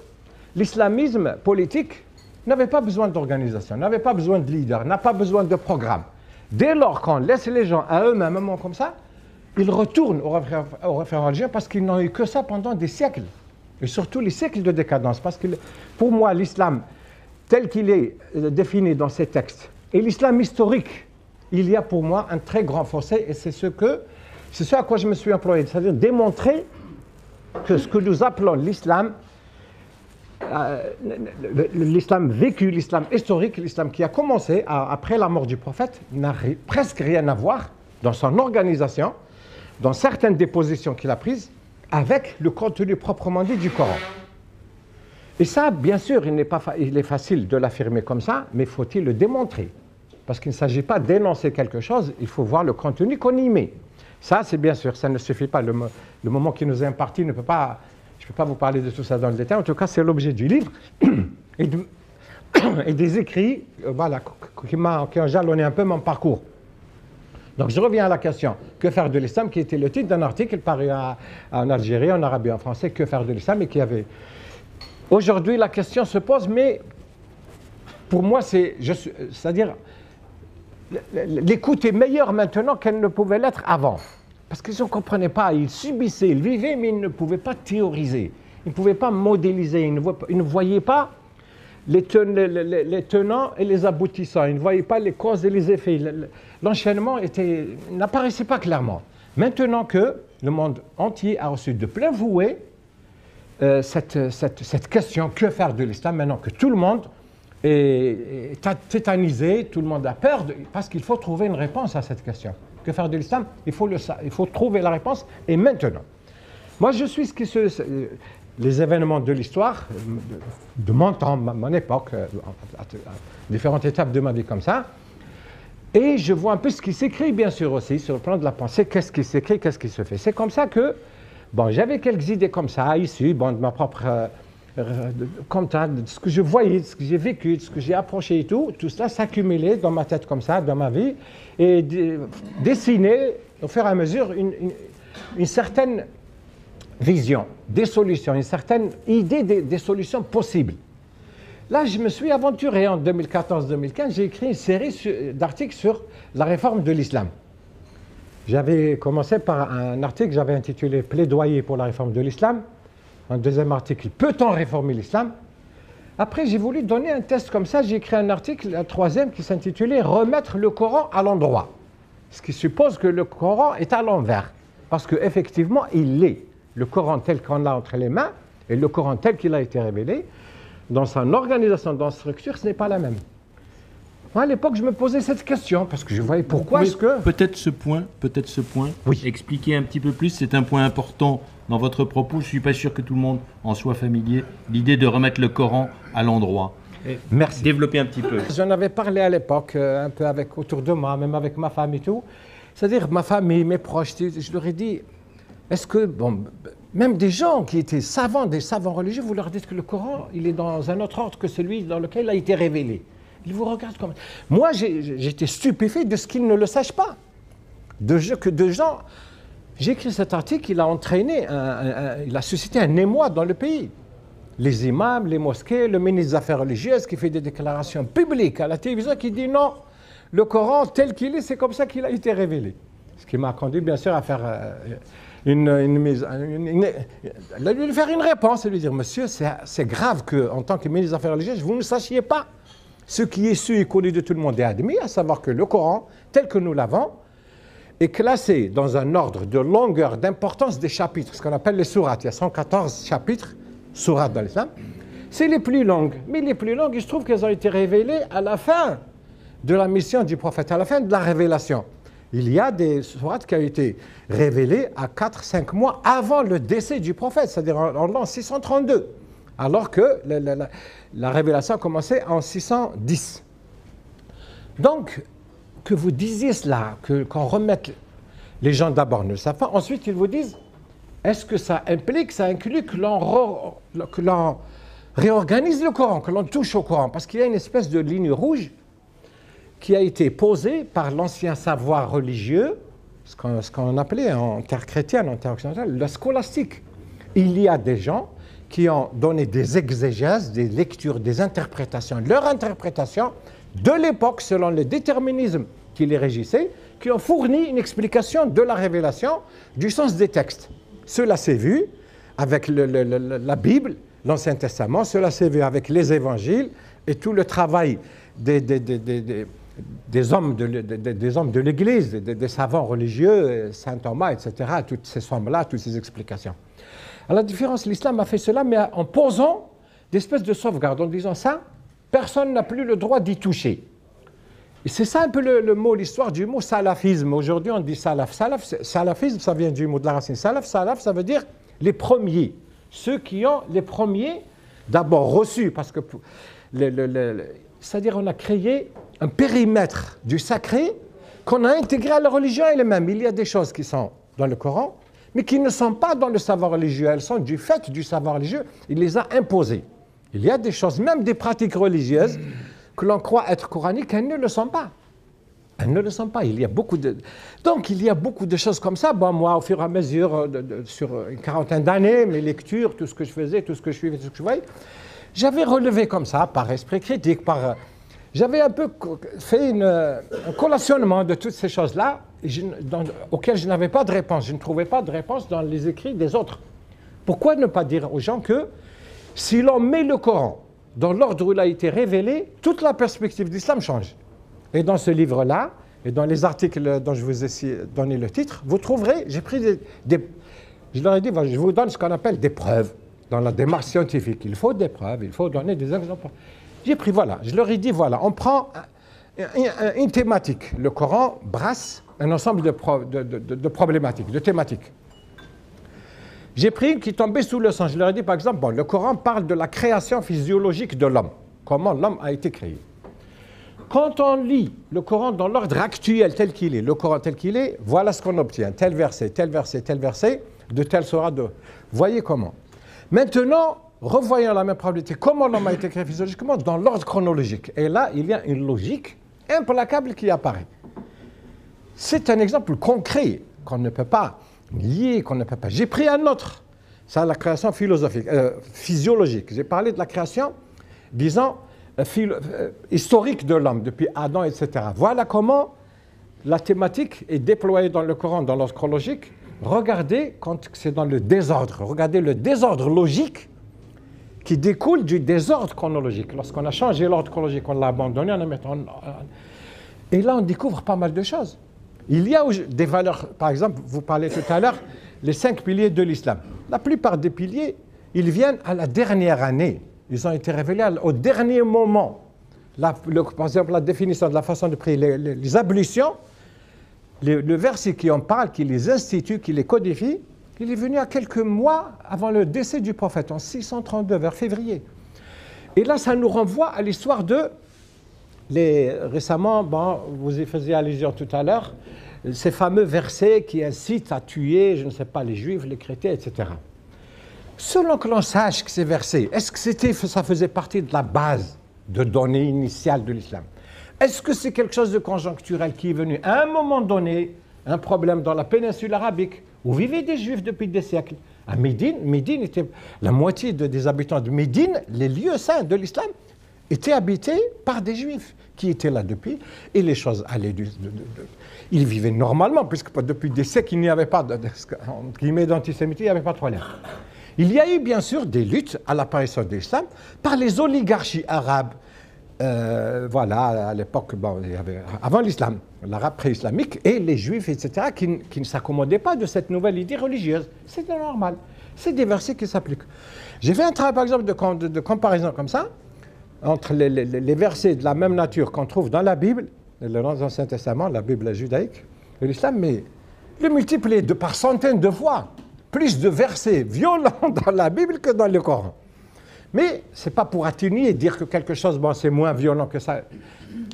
l'islamisme politique n'avait pas besoin d'organisation, n'avait pas besoin de leader, n'a pas besoin de programme. Dès lors qu'on laisse les gens à eux-mêmes, un moment comme ça, ils retournent au référendum algérien parce qu'ils n'ont eu que ça pendant des siècles. Et surtout les siècles de décadence, parce que pour moi l'islam tel qu'il est défini dans ces textes et l'islam historique, il y a pour moi un très grand fossé, et c'est ce à quoi je me suis employé, c'est-à-dire démontrer que ce que nous appelons l'islam vécu, l'islam historique, l'islam qui a commencé après la mort du prophète, n'a presque rien à voir dans son organisation, dans certaines des positions qu'il a prises, avec le contenu proprement dit du Coran. Et ça, bien sûr, il est facile de l'affirmer comme ça, mais faut-il le démontrer? parce qu'il ne s'agit pas d'énoncer quelque chose, il faut voir le contenu qu'on y met. Ça, c'est bien sûr, ça ne suffit pas. Le moment qui nous est imparti ne peut pas... Je ne peux pas vous parler de tout ça dans le détail. En tout cas, c'est l'objet du livre et, des écrits voilà, qui ont jalonné un peu mon parcours. Donc, je reviens à la question. Que faire de l'islam, qui était le titre d'un article paru en Algérie, en arabe et en français. Que faire de l'islam et qui avait... Aujourd'hui, la question se pose, mais pour moi, c'est-à-dire... L'écoute est meilleure maintenant qu'elle ne pouvait l'être avant. Parce qu'ils ne comprenaient pas, ils subissaient, ils vivaient, mais ils ne pouvaient pas théoriser. Ils ne pouvaient pas modéliser, ils ne voyaient pas les tenants et les aboutissants. Ils ne voyaient pas les causes et les effets. L'enchaînement n'apparaissait pas clairement. Maintenant que le monde entier a reçu de plein fouet cette question, que faire de l'islam, maintenant que tout le monde... est tétanisé, tout le monde a peur, parce qu'il faut trouver une réponse à cette question. Que faire de l'islam? Il faut trouver la réponse, et maintenant. Moi, je suis ce qui se... Les événements de l'histoire, de mon temps, mon époque, à différentes étapes de ma vie comme ça, et je vois un peu ce qui s'écrit, bien sûr, aussi, sur le plan de la pensée, qu'est-ce qui s'écrit, qu'est-ce qui se fait. C'est comme ça que, bon, j'avais quelques idées comme ça, issues, bon, de ma propre... comme ça, de ce que je voyais, de ce que j'ai vécu, de ce que j'ai approché et tout cela s'accumulait dans ma tête comme ça, dans ma vie, et dessinait au fur et à mesure une certaine vision, des solutions, une certaine idée des solutions possibles. Là, je me suis aventuré en 2014-2015, j'ai écrit une série d'articles sur la réforme de l'islam. J'avais commencé par un article que j'avais intitulé « Plaidoyer pour la réforme de l'islam ». Un deuxième article, peut-on réformer l'islam? Après, j'ai voulu donner un test comme ça, j'ai écrit un article, un troisième, qui s'intitulait « Remettre le Coran à l'endroit ». Ce qui suppose que le Coran est à l'envers, parce qu'effectivement, il l'est. Le Coran tel qu'on l'a entre les mains, et le Coran tel qu'il a été révélé, dans son organisation, dans sa structure, ce n'est pas la même. Moi, à l'époque, je me posais cette question, parce que je voyais pourquoi est-ce que... peut-être ce point, oui. Expliquer un petit peu plus, c'est un point important. Dans votre propos, je ne suis pas sûr que tout le monde en soit familier, l'idée de remettre le Coran à l'endroit. Merci. Développez un petit peu. J'en avais parlé à l'époque, un peu autour de moi, même avec ma femme et tout. C'est-à-dire ma famille, mes proches, je leur ai dit, est-ce que, bon, même des gens qui étaient savants, des savants religieux, vous leur dites que le Coran, il est dans un autre ordre que celui dans lequel il a été révélé. Ils vous regardent comme... Moi, j'étais stupéfait de ce qu'ils ne le sachent pas. Que de gens... J'ai écrit cet article, il a entraîné, il a suscité un émoi dans le pays. Les imams, les mosquées, le ministre des Affaires religieuses qui fait des déclarations publiques à la télévision qui dit non, le Coran tel qu'il est, c'est comme ça qu'il a été révélé. Ce qui m'a conduit bien sûr à faire une réponse et lui dire, monsieur, c'est grave qu'en tant que ministre des Affaires religieuses, vous ne sachiez pas ce qui est su et connu de tout le monde est admis, à savoir que le Coran tel que nous l'avons, est classé dans un ordre de longueur, d'importance des chapitres, ce qu'on appelle les sourates. Il y a 114 chapitres, sourates dans l'islam. C'est les plus longues. Mais les plus longues, il se trouve qu'elles ont été révélées à la fin de la mission du prophète, à la fin de la révélation. Il y a des sourates qui ont été révélées à 4-5 mois avant le décès du prophète, c'est-à-dire en l'an 632, alors que la révélation a commencé en 610. Donc, que vous disiez cela, qu'on remette... Les gens d'abord ne le savent pas, ensuite ils vous disent, est-ce que ça implique, ça inclut que l'on réorganise le Coran, que l'on touche au Coran? Parce qu'il y a une espèce de ligne rouge qui a été posée par l'ancien savoir religieux, ce qu'on appelait en terre chrétienne, en terre occidentale, la scolastique. Il y a des gens qui ont donné des exégèses, des lectures, des interprétations, leur interprétation de l'époque, selon le déterminisme qui les régissait, qui ont fourni une explication de la révélation du sens des textes. Cela s'est vu avec la Bible, l'Ancien Testament, cela s'est vu avec les évangiles et tout le travail des hommes de l'Église, des savants religieux, saint Thomas, etc., toutes ces sommes-là, toutes ces explications. À la différence, l'islam a fait cela, mais en posant des espèces de sauvegardes, en disant ça, personne n'a plus le droit d'y toucher. Et c'est ça un peu le mot, l'histoire du mot salafisme. Aujourd'hui, on dit salaf. Salafisme, ça vient du mot de la racine salaf. Salaf, ça veut dire les premiers. Ceux qui ont les premiers d'abord reçus. Parce que, c'est-à-dire, on a créé un périmètre du sacré qu'on a intégré à la religion elle-même. Il y a des choses qui sont dans le Coran, mais qui ne sont pas dans le savoir religieux. Elles sont du fait du savoir religieux. Il les a imposées. Il y a des choses, même des pratiques religieuses, que l'on croit être coraniques, elles ne le sont pas. Elles ne le sont pas. Il y a beaucoup de... Donc, il y a beaucoup de choses comme ça. Bon, moi, au fur et à mesure, sur une quarantaine d'années, mes lectures, tout ce que je faisais, tout ce que je suivais, tout ce que je voyais, j'avais relevé comme ça, par esprit critique, par... J'avais un peu fait un collationnement de toutes ces choses-là, auxquelles je n'avais pas de réponse. Je ne trouvais pas de réponse dans les écrits des autres. Pourquoi ne pas dire aux gens que, si l'on met le Coran dans l'ordre où il a été révélé, toute la perspective d'Islam change. Et dans ce livre-là, et dans les articles dont je vous ai donné le titre, vous trouverez, j'ai pris je leur ai dit, je vous donne ce qu'on appelle des preuves. Dans la démarche scientifique, il faut des preuves, il faut donner des exemples. J'ai pris, voilà, je leur ai dit, voilà, on prend une thématique. Le Coran brasse un ensemble de problématiques, de thématiques. J'ai pris une qui tombait sous le sens. Je leur ai dit, par exemple, bon, le Coran parle de la création physiologique de l'homme, comment l'homme a été créé. Quand on lit le Coran dans l'ordre actuel tel qu'il est, le Coran tel qu'il est, voilà ce qu'on obtient. Tel verset, tel verset, tel verset, de telle sourate. Voyez comment. Maintenant, revoyons la même probabilité. Comment l'homme a été créé physiologiquement? Dans l'ordre chronologique. Et là, il y a une logique implacable qui apparaît. C'est un exemple concret qu'on ne peut pas lier, qu'on ne peut pas... J'ai pris un autre. C'est la création philosophique, physiologique. J'ai parlé de la création, disons, historique de l'homme, depuis Adam, etc. Voilà comment la thématique est déployée dans le Coran, dans l'ordre chronologique. Regardez quand c'est dans le désordre. Regardez le désordre logique qui découle du désordre chronologique. Lorsqu'on a changé l'ordre chronologique, on l'a abandonné, on a mis... Et là, on découvre pas mal de choses. Il y a des valeurs, par exemple, vous parlez tout à l'heure, les 5 piliers de l'islam. La plupart des piliers, ils viennent à la dernière année. Ils ont été révélés au dernier moment. Par exemple, la définition de la façon de prier, les ablutions, le verset qui en parle, qui les institue, qui les codifie, il est venu à quelques mois avant le décès du prophète, en 632, vers février. Et là, ça nous renvoie à l'histoire de... Récemment, bon, vous y faisiez allusion tout à l'heure, ces fameux versets qui incitent à tuer, je ne sais pas, les juifs, les chrétiens, etc. Selon que l'on sache que ces versets, est-ce que ça faisait partie de la base de données initiales de l'islam? Est-ce que c'est quelque chose de conjoncturel qui est venu à un moment donné, un problème dans la péninsule arabique, où vivaient des juifs depuis des siècles? À Médine, était la moitié des habitants de Médine, les lieux saints de l'islam, étaient habités par des juifs qui étaient là depuis, et les choses allaient ils vivaient normalement, puisque depuis des siècles, il n'y avait pas d'antisémitisme, il n'y avait pas de problème. Il y a eu bien sûr des luttes à l'apparition de l'islam par les oligarchies arabes. Voilà, à l'époque, bon, il y avait avant l'islam, l'arabe pré-islamique et les juifs, etc., qui ne s'accommodaient pas de cette nouvelle idée religieuse. C'était normal. C'est des versets qui s'appliquent. J'ai fait un travail, par exemple, de comparaison comme ça, entre les versets de la même nature qu'on trouve dans la Bible, dans l'Ancien Testament, la Bible judaïque, et l'islam, mais le multiplié par centaines de fois, plus de versets violents dans la Bible que dans le Coran. Mais ce n'est pas pour atténuer et dire que quelque chose, bon, c'est moins violent que ça.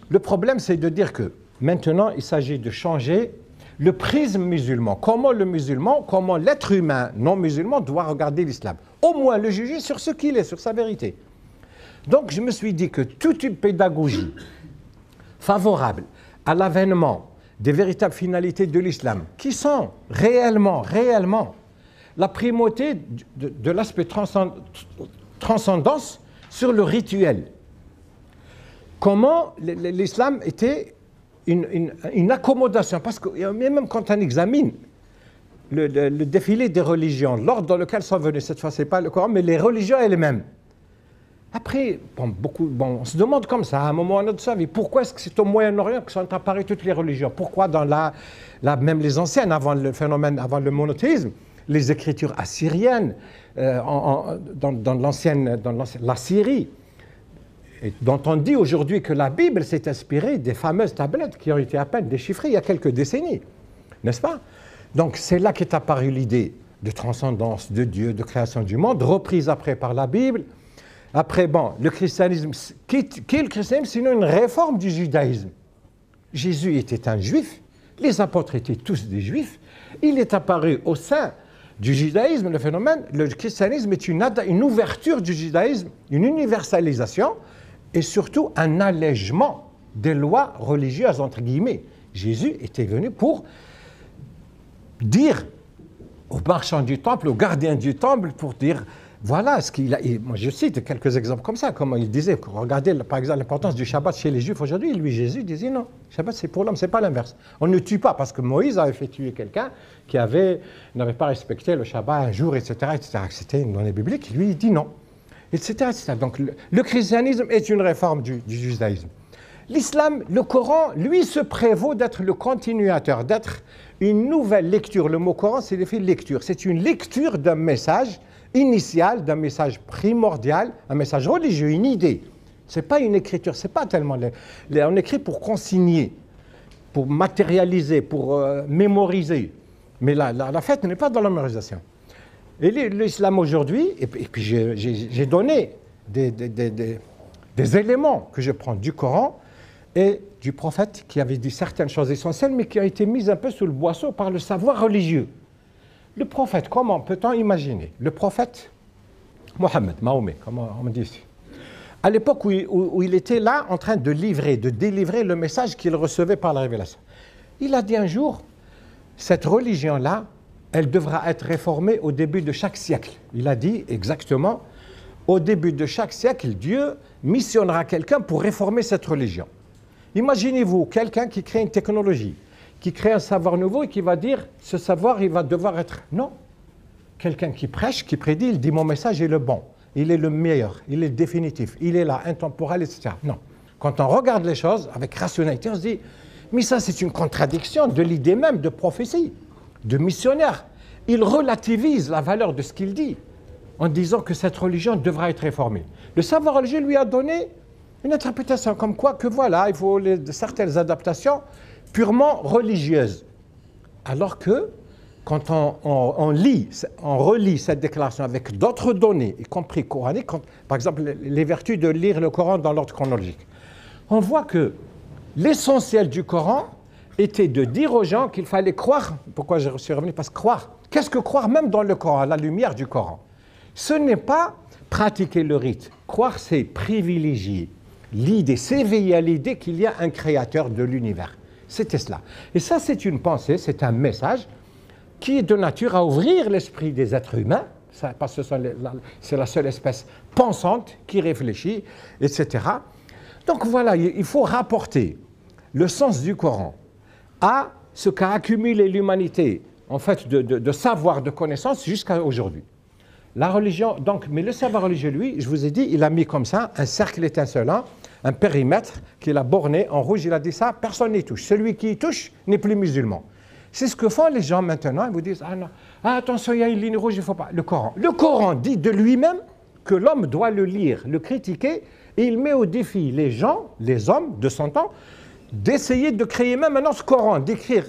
Le problème, c'est de dire que maintenant, il s'agit de changer le prisme musulman. Comment le musulman, comment l'être humain non musulman doit regarder l'islam? Au moins le juger sur ce qu'il est, sur sa vérité. Donc, je me suis dit que toute une pédagogie favorable à l'avènement des véritables finalités de l'islam, qui sont réellement, la primauté de l'aspect transcendance sur le rituel. Comment l'islam était une accommodation, parce que même quand on examine le défilé des religions, l'ordre dans lequel sont venus, cette fois, ce n'est pas le Coran, mais les religions elles-mêmes. Après, bon, on se demande comme ça, à un moment ou à un autre, ça, mais pourquoi est-ce que c'est au Moyen-Orient que sont apparues toutes les religions? Pourquoi dans même les anciennes, avant le phénomène, avant le monothéisme, les écritures assyriennes, dans la Syrie, et dont on dit aujourd'hui que la Bible s'est inspirée des fameuses tablettes qui ont été à peine déchiffrées il y a quelques décennies, n'est-ce pas? Donc c'est là qu'est apparue l'idée de transcendance, de Dieu, de création du monde, reprise après par la Bible, Après, bon, le christianisme, qui est le christianisme sinon une réforme du judaïsme? Jésus était un juif, les apôtres étaient tous des juifs, il est apparu au sein du judaïsme, le phénomène, le christianisme est une ouverture du judaïsme, une universalisation et surtout un allègement des lois religieuses, entre guillemets. Jésus était venu pour dire aux marchands du temple, aux gardiens du temple, pour dire, voilà ce qu'il a... Et moi, je cite quelques exemples comme ça, comment il disait, regardez par exemple l'importance du Shabbat chez les Juifs aujourd'hui, lui, Jésus disait non, le Shabbat c'est pour l'homme, c'est pas l'inverse. On ne tue pas, parce que Moïse avait fait tuer quelqu'un qui n'avait pas respecté le Shabbat un jour, etc., etc. C'était une donnée biblique, lui, il dit non, etc., etc. Donc, le christianisme est une réforme du judaïsme. L'islam, le Coran, lui, se prévaut d'être le continuateur, d'être une nouvelle lecture. Le mot Coran, c'est l'effet lecture. C'est une lecture d'un message initial, d'un message primordial, un message religieux, une idée. Ce n'est pas une écriture, c'est pas tellement... On écrit pour consigner, pour matérialiser, pour mémoriser. Mais la fête n'est pas dans la mémorisation. Et l'islam aujourd'hui, et puis j'ai donné des éléments que je prends du Coran, et du prophète qui avait dit certaines choses essentielles, mais qui a été mise un peu sous le boisseau par le savoir religieux. Le prophète, comment peut-on imaginer? Le prophète Mohammed, Mahomet, comme on me dit ici, à l'époque où il était là en train de livrer, de délivrer le message qu'il recevait par la révélation. Il a dit un jour, cette religion-là, elle devra être réformée au début de chaque siècle. Il a dit exactement, au début de chaque siècle, Dieu missionnera quelqu'un pour réformer cette religion. Imaginez-vous quelqu'un qui crée une technologie, qui crée un savoir nouveau et qui va dire « ce savoir, il va devoir être... » Non. Quelqu'un qui prêche, qui prédit, il dit « mon message est le bon, il est le meilleur, il est définitif, il est là, intemporel, etc. » Non. Quand on regarde les choses avec rationalité, on se dit « mais ça, c'est une contradiction de l'idée même de prophétie, de missionnaire. Il relativise la valeur de ce qu'il dit en disant que cette religion devra être réformée. » Le savoir religieux lui a donné... une interprétation comme quoi que voilà, il faut certaines adaptations purement religieuses. Alors que quand on relit cette déclaration avec d'autres données, y compris coraniques, par exemple les vertus de lire le Coran dans l'ordre chronologique, on voit que l'essentiel du Coran était de dire aux gens qu'il fallait croire. Pourquoi je suis revenu? Parce que croire, qu'est-ce que croire même dans le Coran, à la lumière du Coran? Ce n'est pas pratiquer le rite. Croire, c'est privilégier l'idée, s'éveiller à l'idée qu'il y a un créateur de l'univers. C'était cela. Et ça, c'est une pensée, c'est un message qui est de nature à ouvrir l'esprit des êtres humains, parce que c'est la seule espèce pensante qui réfléchit, etc. Donc voilà, il faut rapporter le sens du Coran à ce qu'a accumulé l'humanité, en fait, de savoir, de connaissances jusqu'à aujourd'hui. La religion, donc, mais le savoir religieux, lui, je vous ai dit, il a mis comme ça un cercle étincelant, un périmètre qu'il a borné en rouge, il a dit ça, personne n'y touche. Celui qui y touche n'est plus musulman. C'est ce que font les gens maintenant, ils vous disent, ah non, ah, attention, il y a une ligne rouge, il ne faut pas. Le Coran. Le Coran dit de lui-même que l'homme doit le lire, le critiquer, et il met au défi les gens, les hommes de son temps, d'essayer de créer même maintenant ce Coran, d'écrire,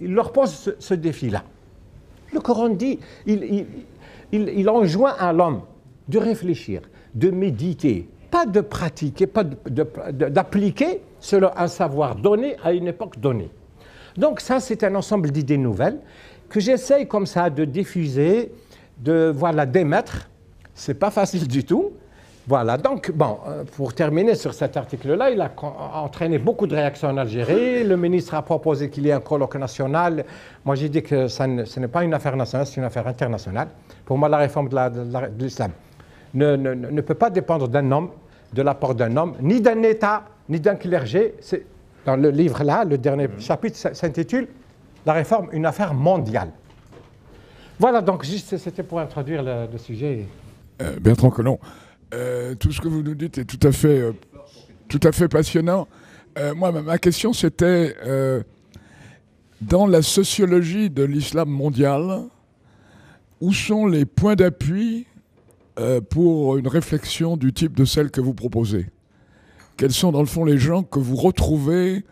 il leur pose ce défi-là. Le Coran dit, il enjoint à l'homme de réfléchir, de méditer, pas de pratiquer, pas d'appliquer selon un savoir donné à une époque donnée. Donc ça, c'est un ensemble d'idées nouvelles que j'essaye comme ça de diffuser, de voilà, d'émettre. C'est pas facile du tout. Voilà, donc, bon, pour terminer sur cet article-là, il a entraîné beaucoup de réactions en Algérie. Le ministre a proposé qu'il y ait un colloque national. Moi, j'ai dit que ce n'est pas une affaire nationale, c'est une affaire internationale. Pour moi, la réforme de l'islam ne peut pas dépendre d'un homme, de l'apport d'un homme, ni d'un État, ni d'un clergé. Dans le livre-là, le dernier chapitre s'intitule « La réforme, une affaire mondiale ». Voilà, donc, juste, c'était pour introduire le sujet. Bertrand Collomb. Tout ce que vous nous dites est tout à fait passionnant. Moi, ma question, c'était dans la sociologie de l'islam mondial, où sont les points d'appui pour une réflexion du type de celle que vous proposez? Quels sont, dans le fond, les gens que vous retrouvez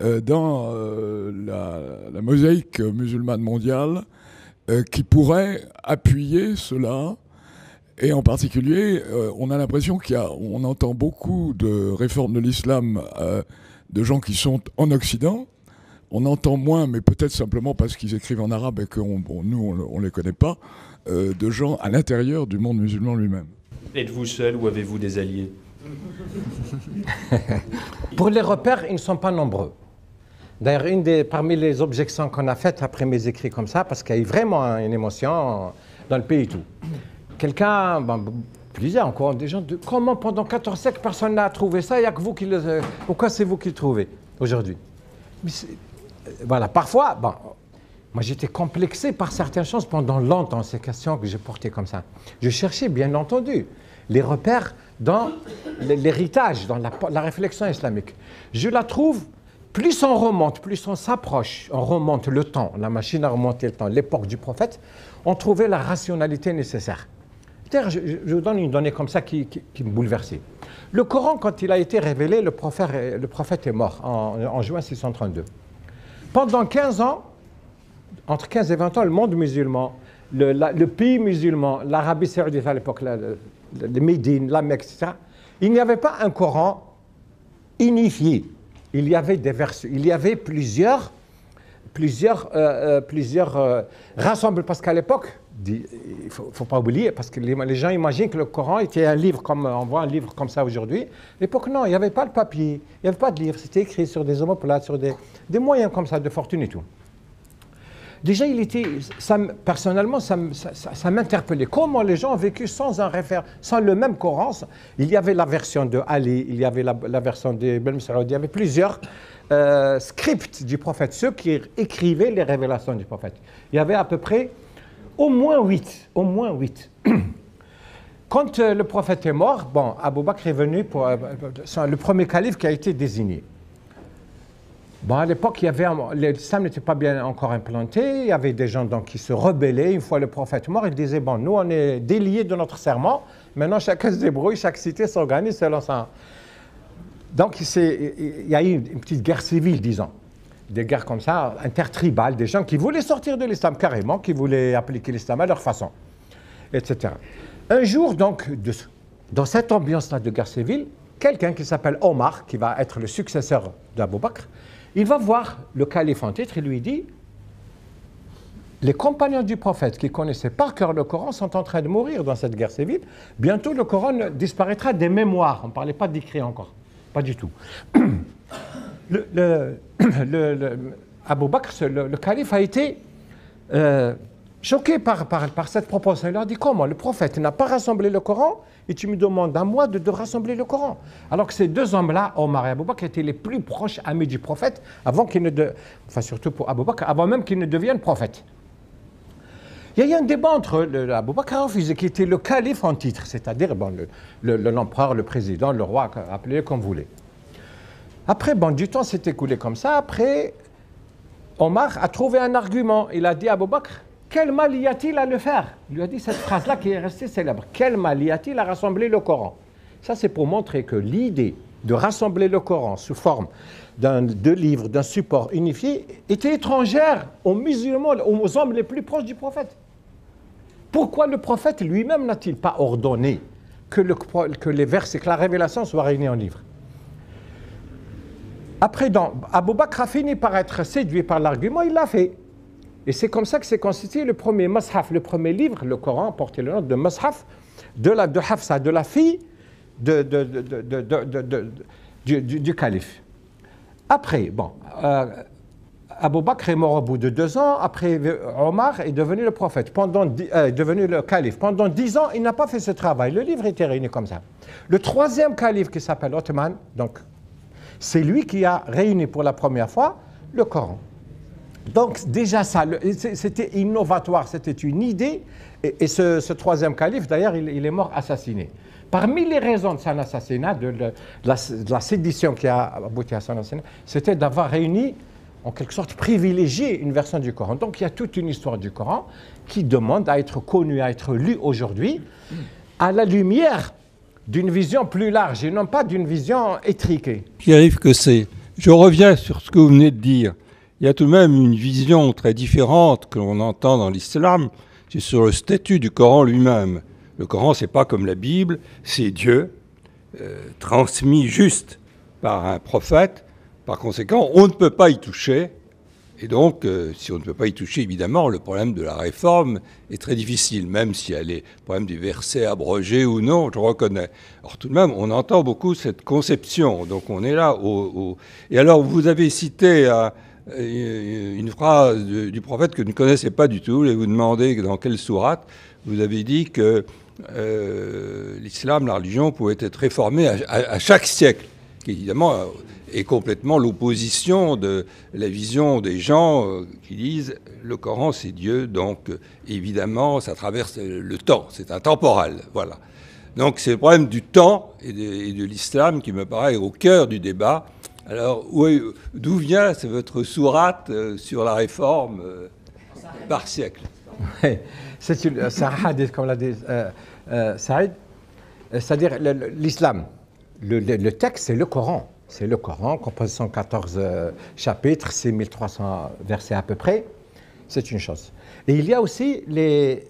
dans la mosaïque musulmane mondiale qui pourraient appuyer cela? Et en particulier, on a l'impression qu'on entend beaucoup de réformes de l'islam de gens qui sont en Occident. On entend moins, mais peut-être simplement parce qu'ils écrivent en arabe et que nous, on ne les connaît pas, de gens à l'intérieur du monde musulman lui-même. Êtes-vous seul ou avez-vous des alliés? Pour les repères, ils ne sont pas nombreux. D'ailleurs, parmi les objections qu'on a faites après mes écrits comme ça, parce qu'il y a eu vraiment une émotion dans le pays tout. Quelqu'un, plusieurs encore, des gens, comment pendant 14 siècles personne n'a trouvé ça, il n'y a que vous qui le... Pourquoi c'est vous qui le trouvez aujourd'hui? Voilà, parfois, moi j'étais complexé par certaines choses pendant longtemps, ces questions que j'ai portées comme ça. Je cherchais bien entendu les repères dans l'héritage, dans la réflexion islamique. Je la trouve, plus on remonte, plus on s'approche, on remonte le temps, la machine a remonté le temps, l'époque du prophète, on trouvait la rationalité nécessaire. Je vous donne une donnée comme ça qui me bouleversait. Le Coran, quand il a été révélé, le prophète est mort en juin 632. Pendant 15 ans, entre 15 et 20 ans, le monde musulman, le pays musulman, l'Arabie saoudite à l'époque, les Médine, la Mecque, etc., il n'y avait pas un Coran unifié. Il y avait des versets, il y avait plusieurs rassemblements, parce qu'à l'époque, il ne faut pas oublier, parce que les gens imaginent que le Coran était un livre comme on voit un livre comme ça aujourd'hui. À l'époque, non, il n'y avait pas de papier, il n'y avait pas de livre, c'était écrit sur des omoplates, sur des moyens comme ça, de fortune et tout. Déjà, personnellement, ça m'interpellait. Comment les gens ont vécu sans le même Coran. Il y avait la version de Ali, il y avait la version de Ben Saoud, il y avait plusieurs scripts du prophète, ceux qui écrivaient les révélations du prophète. Il y avait à peu près au moins huit. Quand le prophète est mort, Abou Bakr est venu pour le premier calife qui a été désigné. À l'époque, l'islam n'était pas bien encore implanté, il y avait des gens donc, qui se rebellaient. Une fois le prophète mort, il disait, nous on est déliés de notre serment, maintenant chacun se débrouille, chaque cité s'organise selon ça. Donc il y a eu une petite guerre civile, disons, des guerres comme ça, intertribales, des gens qui voulaient sortir de l'islam carrément, qui voulaient appliquer l'islam à leur façon, etc. Un jour, donc, dans cette ambiance-là de guerre civile, quelqu'un qui s'appelle Omar, qui va être le successeur d'Abou Bakr, il va voir le calife en titre, il lui dit « Les compagnons du prophète qui connaissaient par cœur le Coran sont en train de mourir dans cette guerre civile. Bientôt le Coran disparaîtra des mémoires. » On ne parlait pas d'écrit encore, pas du tout. Abou Bakr, le calife, a été choqué par cette proposition. Il leur dit « Comment? Le prophète n'a pas rassemblé le Coran et tu me demandes à moi de rassembler le Coran. » Alors que ces deux hommes-là, Omar et Abou Bakr, étaient les plus proches amis du prophète, surtout pour Abou Bakr, avant même qu'il ne devienne prophète. Il y a eu un débat entre Abou Bakr refusé, qui était le calife en titre, c'est-à-dire l'empereur, le président, le roi, appelez-le comme vous voulez. Après, du temps s'est écoulé comme ça. Après, Omar a trouvé un argument. Il a dit à Abou Bakr, quel mal y a-t-il à le faire? Il lui a dit cette phrase-là qui est restée célèbre. Quel mal y a-t-il à rassembler le Coran? Ça, c'est pour montrer que l'idée de rassembler le Coran sous forme de livres, d'un support unifié, était étrangère aux musulmans, aux hommes les plus proches du prophète. Pourquoi le prophète lui-même n'a-t-il pas ordonné que les versets, que la révélation soit réunie en livre? Après, Abou Bakr a fini par être séduit par l'argument, il l'a fait. Et c'est comme ça que s'est constitué le premier Mashaf, le premier livre, le Coran portait le nom de Mashaf, de Hafsa, de la fille du calife. Après, Abou Bakr est mort au bout de 2 ans, après Omar est devenu le prophète, devenu le calife. Pendant 10 ans, il n'a pas fait ce travail, le livre était réuni comme ça. Le troisième calife qui s'appelle Othman, donc, c'est lui qui a réuni pour la première fois le Coran. Donc déjà ça, c'était innovatoire, c'était une idée, et ce troisième calife, d'ailleurs, il est mort assassiné. Parmi les raisons de son assassinat, de la sédition qui a abouti à son assassinat, c'était d'avoir réuni, en quelque sorte, privilégié une version du Coran. Donc il y a toute une histoire du Coran qui demande à être connue, à être lue aujourd'hui, à la lumière d'une vision plus large, et non pas d'une vision étriquée. Pierre-Yves Cossé, je reviens sur ce que vous venez de dire. Il y a tout de même une vision très différente que l'on entend dans l'islam, c'est sur le statut du Coran lui-même. Le Coran, c'est pas comme la Bible, c'est Dieu, transmis juste par un prophète. Par conséquent, on ne peut pas y toucher. Et donc, si on ne peut pas y toucher, évidemment, le problème de la réforme est très difficile, même si elle est le problème des versets abrogés ou non, je reconnais. Or, tout de même, on entend beaucoup cette conception. Donc, on est là au... Et alors, vous avez cité une phrase du prophète que je ne connaissais pas du tout, et vous demandez dans quelle sourate, vous avez dit que l'islam, la religion, pouvait être réformée à chaque siècle, qui, évidemment... est complètement l'opposition de la vision des gens qui disent « le Coran, c'est Dieu, donc évidemment, ça traverse le temps, c'est intemporel ». Voilà. Donc c'est le problème du temps et de l'islam qui me paraît au cœur du débat. Alors d'où vient votre sourate sur la réforme par siècle? Oui, c'est une hadith, comme l'a dit Saïd, c'est-à-dire l'islam. Le texte, c'est le Coran. C'est le Coran, compose 114 chapitres, 6300 versets à peu près. C'est une chose. Et il y a aussi les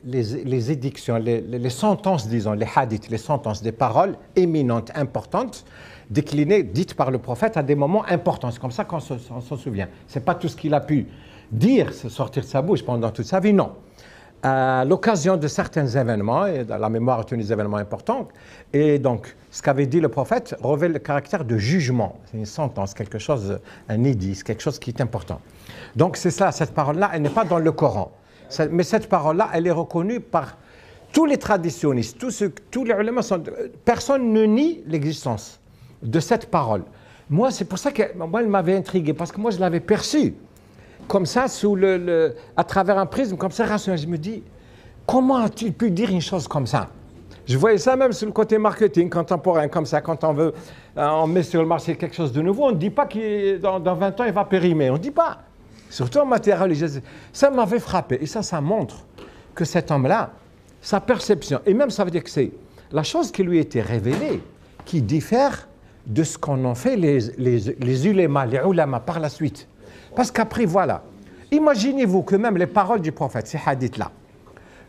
édictions, les sentences, disons, les hadiths, les sentences, des paroles éminentes, importantes, déclinées, dites par le prophète à des moments importants. C'est comme ça qu'on s'en souvient. Ce n'est pas tout ce qu'il a pu dire, sortir de sa bouche pendant toute sa vie, non. À l'occasion de certains événements, et la mémoire est un des événements importants, et donc ce qu'avait dit le prophète revêt le caractère de jugement, c'est une sentence, quelque chose, un édit, quelque chose qui est important. Donc c'est ça, cette parole-là, elle n'est pas dans le Coran, mais cette parole-là, elle est reconnue par tous les traditionnistes, tous les ulémas, personne ne nie l'existence de cette parole. Moi, c'est pour ça que moi, elle m'avait intrigué, parce que moi, je l'avais perçue comme ça, sous à travers un prisme, comme ça, rationnel. Je me dis, comment a-t-il pu dire une chose comme ça? Je voyais ça même sur le côté marketing contemporain, comme ça, quand on veut, on met sur le marché quelque chose de nouveau, on ne dit pas que dans 20 ans, il va périmer. On ne dit pas. Surtout en matière religieuse. Ça m'avait frappé. Et ça montre que cet homme-là, sa perception, et même ça veut dire que c'est la chose qui lui était révélée, qui diffère de ce qu'on en fait les ulémas par la suite. Parce qu'après, voilà, imaginez-vous que même les paroles du prophète, ces hadiths-là,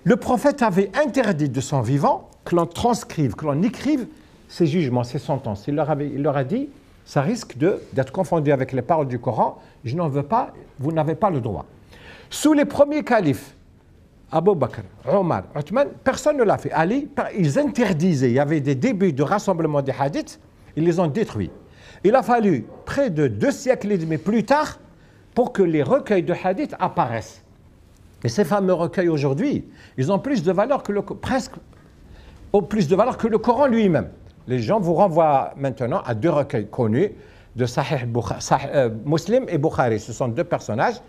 le prophète avait interdit de son vivant que l'on transcrive, que l'on écrive ses jugements, ses sentences. Il leur a dit, ça risque d'être confondu avec les paroles du Coran, je n'en veux pas, vous n'avez pas le droit. Sous les premiers califes, Abou Bakr, Omar, Othman, personne ne l'a fait. Ali, ils interdisaient, il y avait des débuts de rassemblement des hadiths, ils les ont détruits. Il a fallu près de 2 siècles et demi plus tard pour que les recueils de hadith apparaissent. Et ces fameux recueils aujourd'hui, ils ont plus de valeur que le Coran lui-même. Les gens vous renvoient maintenant à 2 recueils connus de Sahih Muslim et Bukhari. Ce sont 2 personnages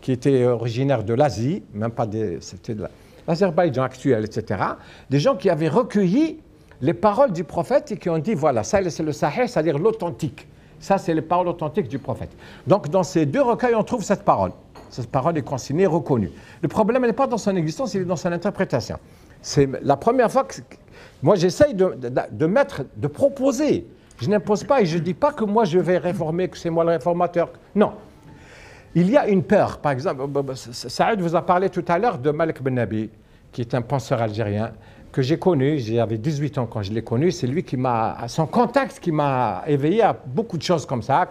qui étaient originaires de l'Asie, même pas des... C'était de l'Azerbaïdjan actuel, etc. Des gens qui avaient recueilli les paroles du prophète et qui ont dit, voilà, ça c'est le Sahih, c'est-à-dire l'authentique. Ça, c'est les paroles authentiques du prophète. Donc, dans ces 2 recueils, on trouve cette parole. Cette parole est consignée, reconnue. Le problème n'est pas dans son existence, il est dans son interprétation. C'est la première fois que... Moi, j'essaye de proposer. Je n'impose pas et je ne dis pas que moi, je vais réformer, que c'est moi le réformateur. Non. Il y a une peur. Par exemple, Saïd vous a parlé tout à l'heure de Malek Bennabi, qui est un penseur algérien que j'ai connu, j'avais 18 ans quand je l'ai connu, c'est lui qui m'a, son contact qui m'a éveillé à beaucoup de choses comme ça,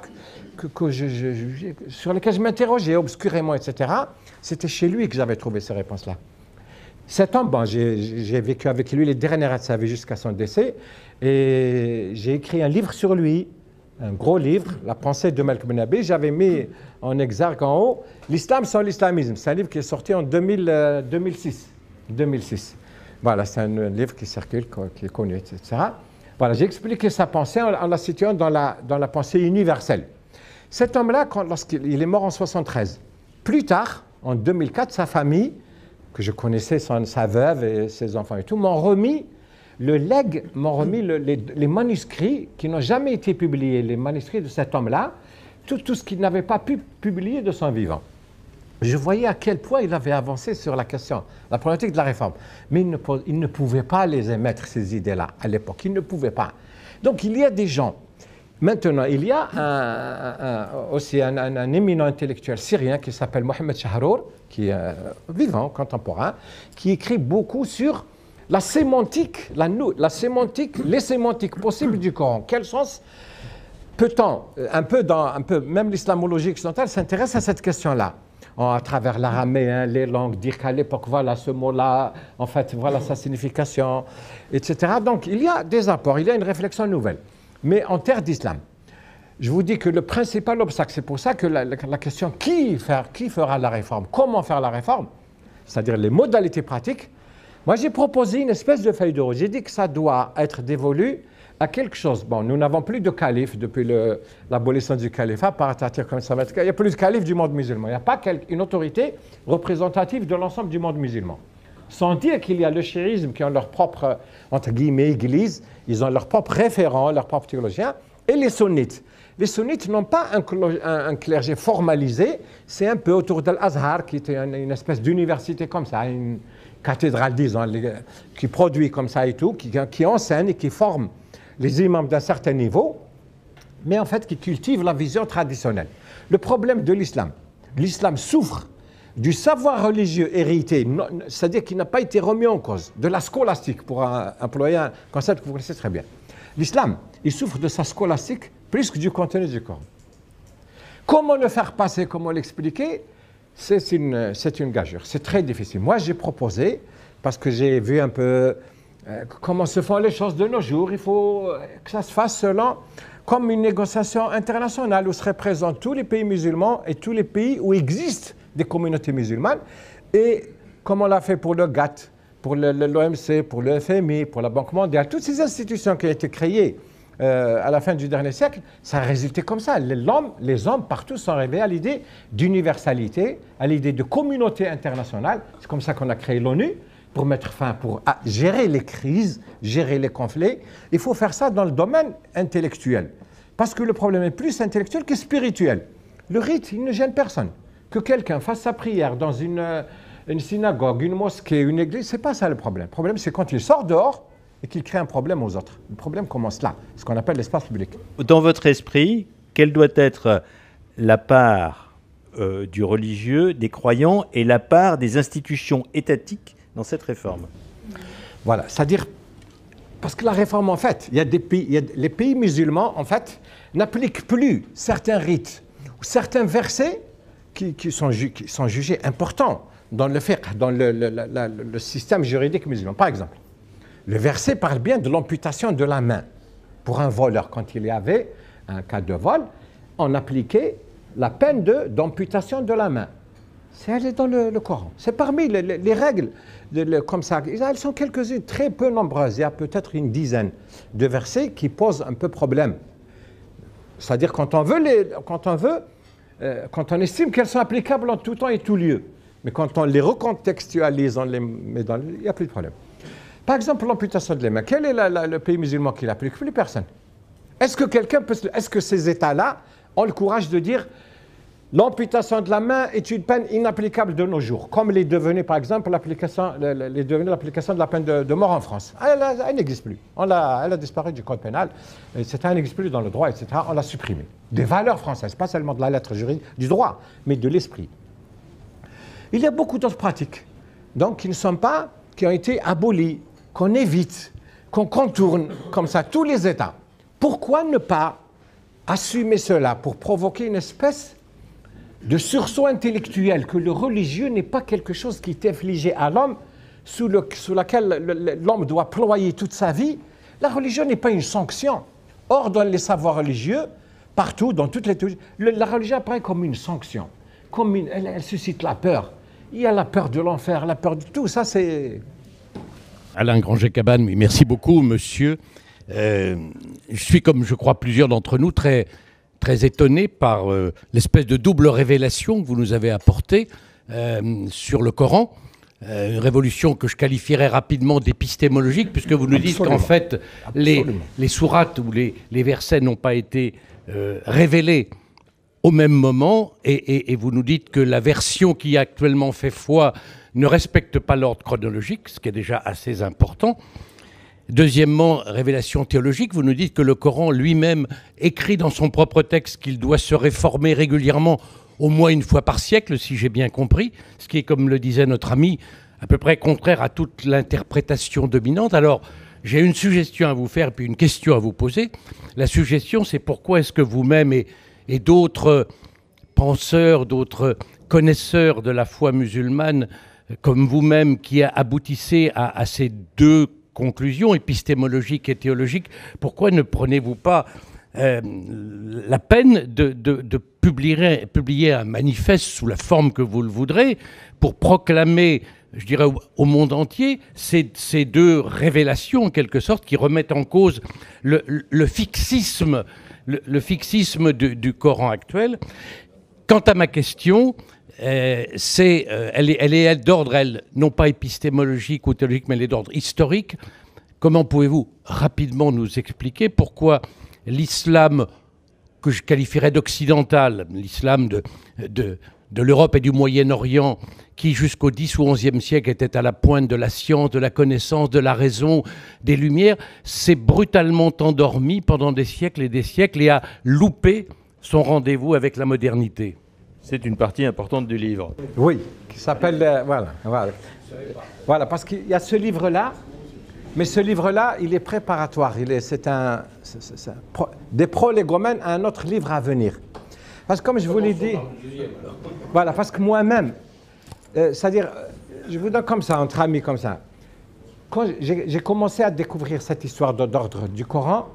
sur lesquelles je m'interrogeais obscurément, etc. C'était chez lui que j'avais trouvé ces réponses-là. Cet homme, bon, j'ai vécu avec lui les dernières années de sa vie jusqu'à son décès, et j'ai écrit un livre sur lui, un gros livre, La pensée de Malek Bennabi. J'avais mis en exergue en haut, L'islam sans l'islamisme. C'est un livre qui est sorti en 2006. Voilà, c'est un livre qui circule, qui est connu, etc. Voilà, j'ai expliqué sa pensée en la situant dans la pensée universelle. Cet homme-là, lorsqu'il est mort en 1973, plus tard, en 2004, sa famille, que je connaissais, sa veuve et ses enfants et tout, m'ont remis le legs, m'ont remis les manuscrits qui n'ont jamais été publiés, les manuscrits de cet homme-là, tout ce qu'il n'avait pas pu publier de son vivant. Je voyais à quel point il avait avancé sur la question, la problématique de la réforme. Mais il ne pouvait pas les émettre, ces idées-là, à l'époque. Il ne pouvait pas. Donc, il y a des gens. Maintenant, il y a aussi un éminent intellectuel syrien qui s'appelle Mohammad Shahrour, qui est vivant, contemporain, qui écrit beaucoup sur la sémantique, les sémantiques possibles du Coran. Quel sens peut-on, même l'islamologie occidentale s'intéresse à cette question-là. À travers l'araméen, les langues, dire qu'à l'époque, voilà ce mot-là, en fait, voilà sa signification, etc. Donc, il y a des apports, il y a une réflexion nouvelle. Mais en terre d'islam, je vous dis que le principal obstacle, c'est pour ça que la question qui fera la réforme, comment faire la réforme, c'est-à-dire les modalités pratiques, moi j'ai proposé une espèce de feuille de route. J'ai dit que ça doit être dévolu à quelque chose. Bon, nous n'avons plus de calife depuis l'abolition du califat par Atatürk, comme ça. Il n'y a plus de calife du monde musulman. Il n'y a pas une autorité représentative de l'ensemble du monde musulman. Sans dire qu'il y a le chiisme qui ont leur propre, entre guillemets, église, ils ont leur propre référent, leur propre théologien, et les sunnites. Les sunnites n'ont pas un clergé formalisé, c'est un peu autour d'Al-Azhar, qui était une espèce d'université comme ça, une cathédrale, disons, qui produit comme ça et tout, qui enseigne et qui forme les imams d'un certain niveau, mais en fait qui cultivent la vision traditionnelle. Le problème de l'islam, souffre du savoir religieux hérité, c'est-à-dire qui n'a pas été remis en cause, de la scolastique, pour employer un concept que vous connaissez très bien. L'islam, il souffre de sa scolastique plus que du contenu du Coran. Comment le faire passer, comment l'expliquer, c'est une gageure, c'est très difficile. Moi j'ai proposé, parce que j'ai vu un peu comment se font les choses de nos jours, il faut que ça se fasse selon, comme une négociation internationale où seraient présents tous les pays musulmans et tous les pays où existent des communautés musulmanes, et comme on l'a fait pour le GATT, pour l'OMC, pour le FMI, pour la Banque mondiale, toutes ces institutions qui ont été créées à la fin du dernier siècle, ça a résulté comme ça. Les hommes partout sont arrivés à l'idée d'universalité, à l'idée de communauté internationale. C'est comme ça qu'on a créé l'ONU, pour mettre fin, pour gérer les crises, gérer les conflits. Il faut faire ça dans le domaine intellectuel, parce que le problème est plus intellectuel que spirituel. Le rite, il ne gêne personne. Que quelqu'un fasse sa prière dans une synagogue, une mosquée, une église, c'est pas ça le problème. Le problème, c'est quand il sort dehors et qu'il crée un problème aux autres. Le problème commence là, ce qu'on appelle l'espace public. Dans votre esprit, quelle doit être la part du religieux, des croyants, et la part des institutions étatiques dans cette réforme? Voilà, c'est-à-dire, parce que la réforme, en fait, il y a des pays, les pays musulmans, en fait, n'appliquent plus certains rites ou certains versets qui sont jugés importants dans le fiqh, dans le système juridique musulman. Par exemple, le verset parle bien de l'amputation de la main. Pour un voleur, quand il y avait un cas de vol, on appliquait la peine d'amputation de la main. Elle est dans le Coran. C'est parmi les règles comme ça. Elles sont quelques-unes, très peu nombreuses. Il y a peut-être une dizaine de versets qui posent un peu problème. C'est-à-dire quand on estime qu'elles sont applicables en tout temps et tout lieu. Mais quand on les recontextualise, on les met dans il n'y a plus de problème. Par exemple, l'amputation des mains. Quel est le pays musulman qui l'applique? Plus personne. Est-ce que est-ce que ces États-là ont le courage de dire l'amputation de la main est une peine inapplicable de nos jours, comme l'est devenue, par exemple, l'application de la peine de mort en France? Elle n'existe plus. Elle a disparu du code pénal, etc. Elle n'existe plus dans le droit, etc. On l'a supprimée. Des valeurs françaises, pas seulement de la lettre juridique, du droit, mais de l'esprit. Il y a beaucoup d'autres pratiques, donc, qui ont été abolies, qu'on évite, qu'on contourne, comme ça, tous les États. Pourquoi ne pas assumer cela pour provoquer une espèce de sursaut intellectuel, que le religieux n'est pas quelque chose qui est infligé à l'homme, sous laquelle l'homme doit ployer toute sa vie? La religion n'est pas une sanction. Or, dans les savoirs religieux, partout, dans toutes les... La religion apparaît comme une sanction, comme elle suscite la peur. Il y a la peur de l'enfer, la peur de tout, ça c'est... Alain Granger-Cabane, merci beaucoup monsieur. Je suis, comme je crois plusieurs d'entre nous, très étonné par l'espèce de double révélation que vous nous avez apportée sur le Coran. Une révolution que je qualifierais rapidement d'épistémologique, puisque vous nous dites qu'en fait les sourates ou les versets n'ont pas été révélés au même moment, et vous nous dites que la version qui actuellement fait foi ne respecte pas l'ordre chronologique, ce qui est déjà assez important. Deuxièmement, révélation théologique, vous nous dites que le Coran lui-même écrit dans son propre texte qu'il doit se réformer régulièrement, au moins une fois par siècle, si j'ai bien compris, ce qui est, comme le disait notre ami, à peu près contraire à toute l'interprétation dominante. Alors, j'ai une suggestion à vous faire, puis une question à vous poser. La suggestion, c'est pourquoi est-ce que vous-même et d'autres penseurs, d'autres connaisseurs de la foi musulmane, comme vous-même, qui aboutissez à ces deux conclusions épistémologiques et théologiques, pourquoi ne prenez-vous pas la peine de publier un manifeste sous la forme que vous le voudrez pour proclamer, je dirais, au monde entier ces deux révélations, en quelque sorte, qui remettent en cause le fixisme du Coran actuel. Quant à ma question, elle est d'ordre, non pas épistémologique ou théologique, mais elle est d'ordre historique. Comment pouvez-vous rapidement nous expliquer pourquoi l'islam, que je qualifierais d'occidental, l'islam de l'Europe et du Moyen-Orient, qui jusqu'au X ou XIe siècle était à la pointe de la science, de la connaissance, de la raison, des Lumières, s'est brutalement endormi pendant des siècles et a loupé son rendez-vous avec la modernité? C'est une partie importante du livre. Oui, qui s'appelle... Voilà, parce qu'il y a ce livre-là, mais ce livre-là, il est préparatoire. C'est des prolégomènes à un autre livre à venir. Parce que comme je vous l'ai dit, voilà, parce que moi-même, c'est-à-dire, je vous donne comme ça, entre amis, comme ça. Quand j'ai commencé à découvrir cette histoire d'ordre du Coran,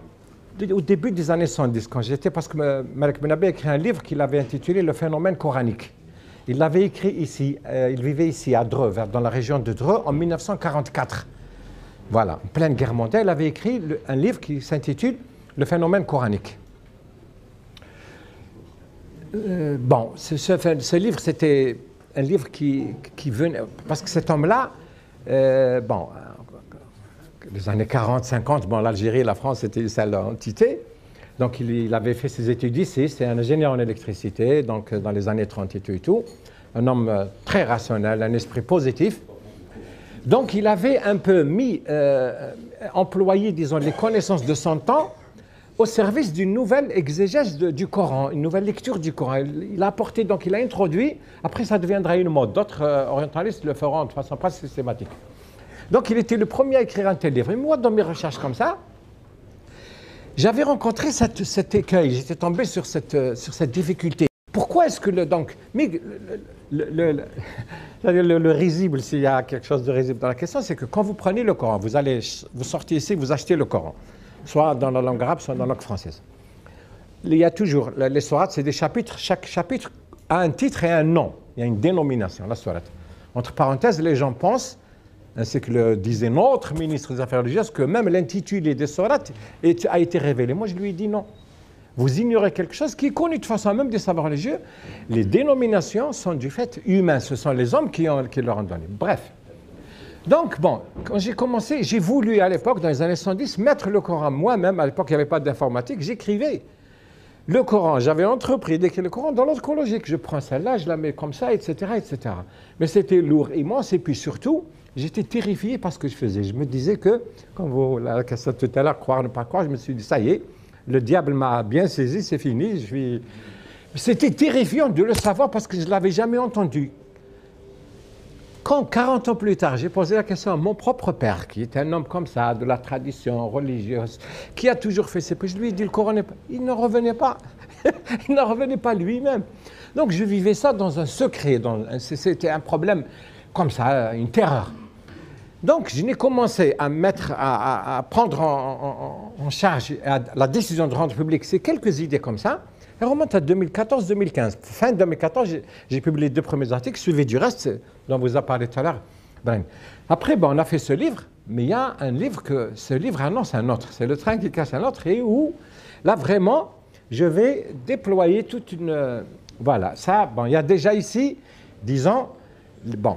au début des années 70, quand j'étais, parce que Malek Bennabi a écrit un livre qu'il avait intitulé « Le phénomène coranique ». Il l'avait écrit ici, il vivait ici, à Dreux, dans la région de Dreux, en 1944. Voilà, en pleine guerre mondiale, il avait écrit un livre qui s'intitule « Le phénomène coranique ». Bon, ce livre, c'était un livre qui venait... Parce que cet homme-là, bon, les années 40, 50, bon, l'Algérie et la France, c'était une seule entité. Donc, il avait fait ses études ici, c'était un ingénieur en électricité, donc dans les années 30 et tout. Un homme très rationnel, un esprit positif. Donc, il avait un peu mis, employé, disons, les connaissances de son temps au service d'une nouvelle exégèse du Coran, une nouvelle lecture du Coran. Il a apporté, donc il a introduit, après ça deviendra une mode. D'autres orientalistes le feront de façon pas systématique. Donc il était le premier à écrire un tel livre. Et moi, dans mes recherches comme ça, j'avais rencontré cet écueil, j'étais tombé sur cette difficulté. Pourquoi est-ce que, le risible, s'il y a quelque chose de risible dans la question, c'est que quand vous prenez le Coran, vous sortez ici, vous achetez le Coran, soit dans la langue arabe, soit dans la langue française. Il y a toujours, les sourates, c'est des chapitres, chaque chapitre a un titre et un nom, il y a une dénomination, la sourate. Entre parenthèses, les gens pensent, ainsi que le disait notre ministre des Affaires religieuses, que même l'intitulé des sourates a été révélé. Moi, je lui ai dit non. Vous ignorez quelque chose qui est connu de façon même des savoirs religieux. Les dénominations sont du fait humain, ce sont les hommes qui leur ont donné. Bref. Donc, bon, quand j'ai commencé, j'ai voulu à l'époque, dans les années 110, mettre le Coran moi-même. À l'époque, il n'y avait pas d'informatique, j'écrivais le Coran. J'avais entrepris d'écrire le Coran dans l'autre logique. Je prends celle-là, je la mets comme ça, etc., etc. Mais c'était lourd, immense, et puis surtout, j'étais terrifié par ce que je faisais. Je me disais que, comme vous la question tout à l'heure, croire, ne pas croire, je me suis dit, ça y est, le diable m'a bien saisi, c'est fini. C'était terrifiant de le savoir parce que je ne l'avais jamais entendu. Quand, 40 ans plus tard, j'ai posé la question à mon propre père, qui était un homme comme ça, de la tradition religieuse, qui a toujours fait ses prises, je lui ai dit, le Coran n'est pas... Il n'en revenait pas. Il n'en revenait pas lui-même. Donc, je vivais ça dans un secret. C'était un problème comme ça, une terreur. Donc, je n'ai commencé à prendre en charge la décision de rendre publique ces quelques idées comme ça. Elle remonte à 2014-2015. Fin 2014, j'ai publié les deux premiers articles, suivi du reste dont vous a parlé tout à l'heure, Brian. Après, ben, on a fait ce livre, mais il y a un livre que ce livre annonce un autre. C'est le train qui cache un autre et où, là, vraiment, je vais déployer toute une... Voilà, ça, bon, il y a déjà ici, disons, bon...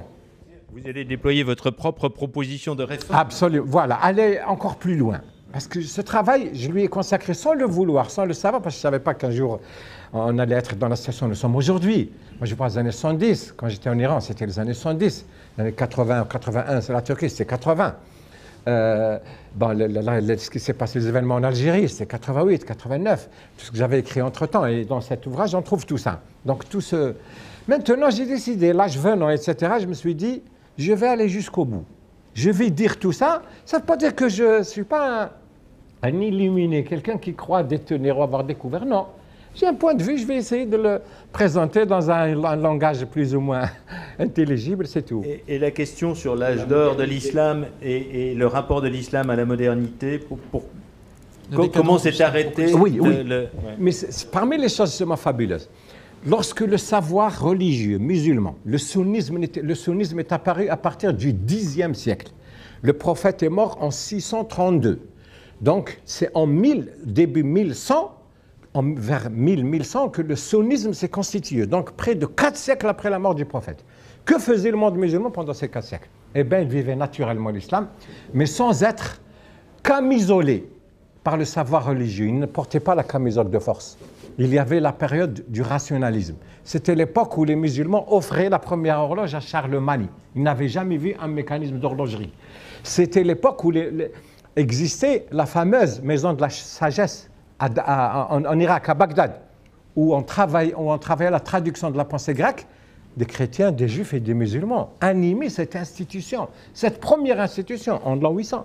Vous allez déployer votre propre proposition de réforme. Absolument, voilà, aller encore plus loin. Parce que ce travail, je lui ai consacré sans le vouloir, sans le savoir, parce que je ne savais pas qu'un jour on allait être dans la situation où nous sommes aujourd'hui. Moi, je pense aux années 110. Quand j'étais en Iran, c'était les années 110. Les années 80, 81, c'est la Turquie, c'était 80. ce qui s'est passé, les événements en Algérie, c'est 88, 89, tout ce que j'avais écrit entre-temps, et dans cet ouvrage, on trouve tout ça. Donc tout ce... Maintenant, j'ai décidé, l'âge venant, etc., je me suis dit, je vais aller jusqu'au bout. Je vais dire tout ça, ça ne veut pas dire que je ne suis pas un illuminé, quelqu'un qui croit détenir ou avoir découvert, non. J'ai un point de vue, je vais essayer de le présenter dans un langage plus ou moins intelligible, c'est tout. Et la question sur l'âge d'or de l'islam et le rapport de l'islam à la modernité, comment s'est arrêté? Oui, oui. Mais parmi les choses seulement fabuleuses, lorsque le savoir religieux musulman, le sunnisme est apparu à partir du Xe siècle. Le prophète est mort en 632. Donc c'est en début 1100, vers 1100, que le sunnisme s'est constitué. Donc près de 4 siècles après la mort du prophète. Que faisait le monde musulman pendant ces 4 siècles? Eh bien, il vivait naturellement l'islam, mais sans être camisolé par le savoir religieux. Il ne portait pas la camisole de force. Il y avait la période du rationalisme. C'était l'époque où les musulmans offraient la première horloge à Charlemagne. Ils n'avaient jamais vu un mécanisme d'horlogerie. C'était l'époque où existait la fameuse maison de la sagesse en Irak, à Bagdad, où on travaillait la traduction de la pensée grecque des chrétiens, des juifs et des musulmans. Animer cette institution, cette première institution, en l'an 800.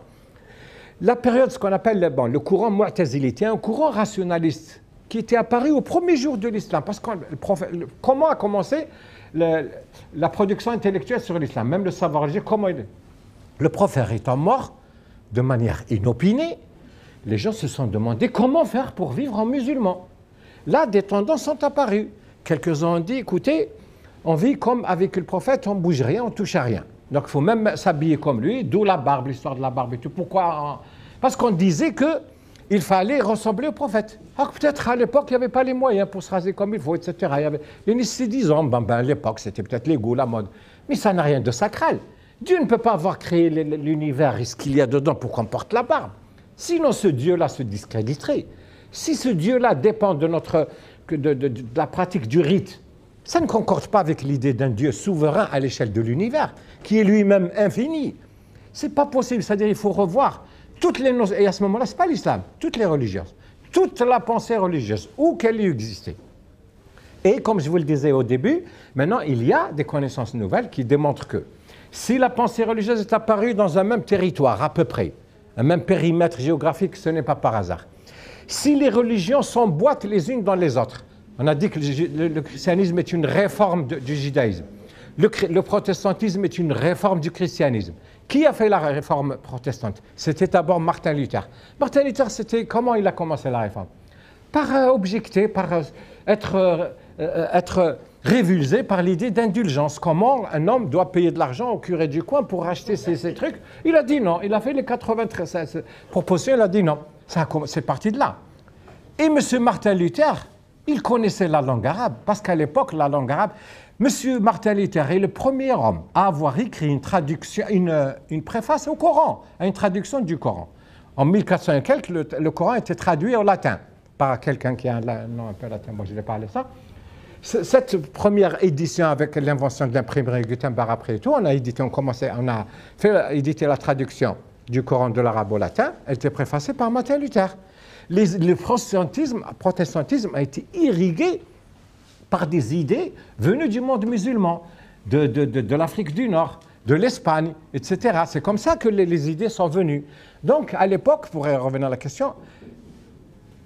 La période, ce qu'on appelle le courant mu'tazilitien, un courant rationaliste, qui était apparu au premier jour de l'islam. Parce que comment a commencé la production intellectuelle sur l'islam, même le savoir religieux, comment il est. Le prophète étant mort, de manière inopinée, les gens se sont demandé comment faire pour vivre en musulman. Là, des tendances sont apparues. Quelques-uns ont dit, écoutez, on vit comme avec le prophète, on ne bouge rien, on ne touche à rien. Donc il faut même s'habiller comme lui, d'où la barbe, l'histoire de la barbe et tout. Pourquoi? Parce qu'on disait que il fallait ressembler au prophète. Alors peut-être à l'époque, il n'y avait pas les moyens pour se raser comme il faut, etc. Il y avait les nécessités, à l'époque, c'était peut-être les goûts, la mode. Mais ça n'a rien de sacral. Dieu ne peut pas avoir créé l'univers et ce qu'il y a dedans pour qu'on porte la barbe. Sinon, ce Dieu-là se discréditerait. Si ce Dieu-là dépend de la pratique du rite, ça ne concorde pas avec l'idée d'un Dieu souverain à l'échelle de l'univers, qui est lui-même infini. C'est pas possible. C'est-à-dire, il faut revoir toutes les notions, et à ce moment-là, ce n'est pas l'islam, toutes les religions, toute la pensée religieuse, où qu'elle ait existé. Et comme je vous le disais au début, maintenant, il y a des connaissances nouvelles qui démontrent que si la pensée religieuse est apparue dans un même territoire, à peu près, un même périmètre géographique, ce n'est pas par hasard. Si les religions s'emboîtent les unes dans les autres, on a dit que le christianisme est une réforme du judaïsme, le protestantisme est une réforme du christianisme. Qui a fait la réforme protestante? C'était d'abord Martin Luther. Martin Luther, c'était comment il a commencé la réforme? Par objecter, par être révulsé par l'idée d'indulgence. Comment un homme doit payer de l'argent au curé du coin pour acheter ces trucs? Il a dit non. Il a fait les 93 propositions, il a dit non. C'est parti de là. Et M. Martin Luther, il connaissait la langue arabe, parce qu'à l'époque, la langue arabe... Monsieur Martin Luther est le premier homme à avoir écrit une préface au Coran, à une traduction du Coran. En 1400 et quelques, le Coran était traduit au latin par quelqu'un qui a un nom un peu latin, moi je n'ai pas parlé de ça. Cette première édition avec l'invention de l'imprimerie Gutenberg après et tout, on a fait éditer la traduction du Coran de l'arabe au latin, elle était préfacée par Martin Luther. Le protestantisme a été irrigué par des idées venues du monde musulman, de l'Afrique du Nord, de l'Espagne, etc. C'est comme ça que les idées sont venues. Donc, à l'époque, pour revenir à la question,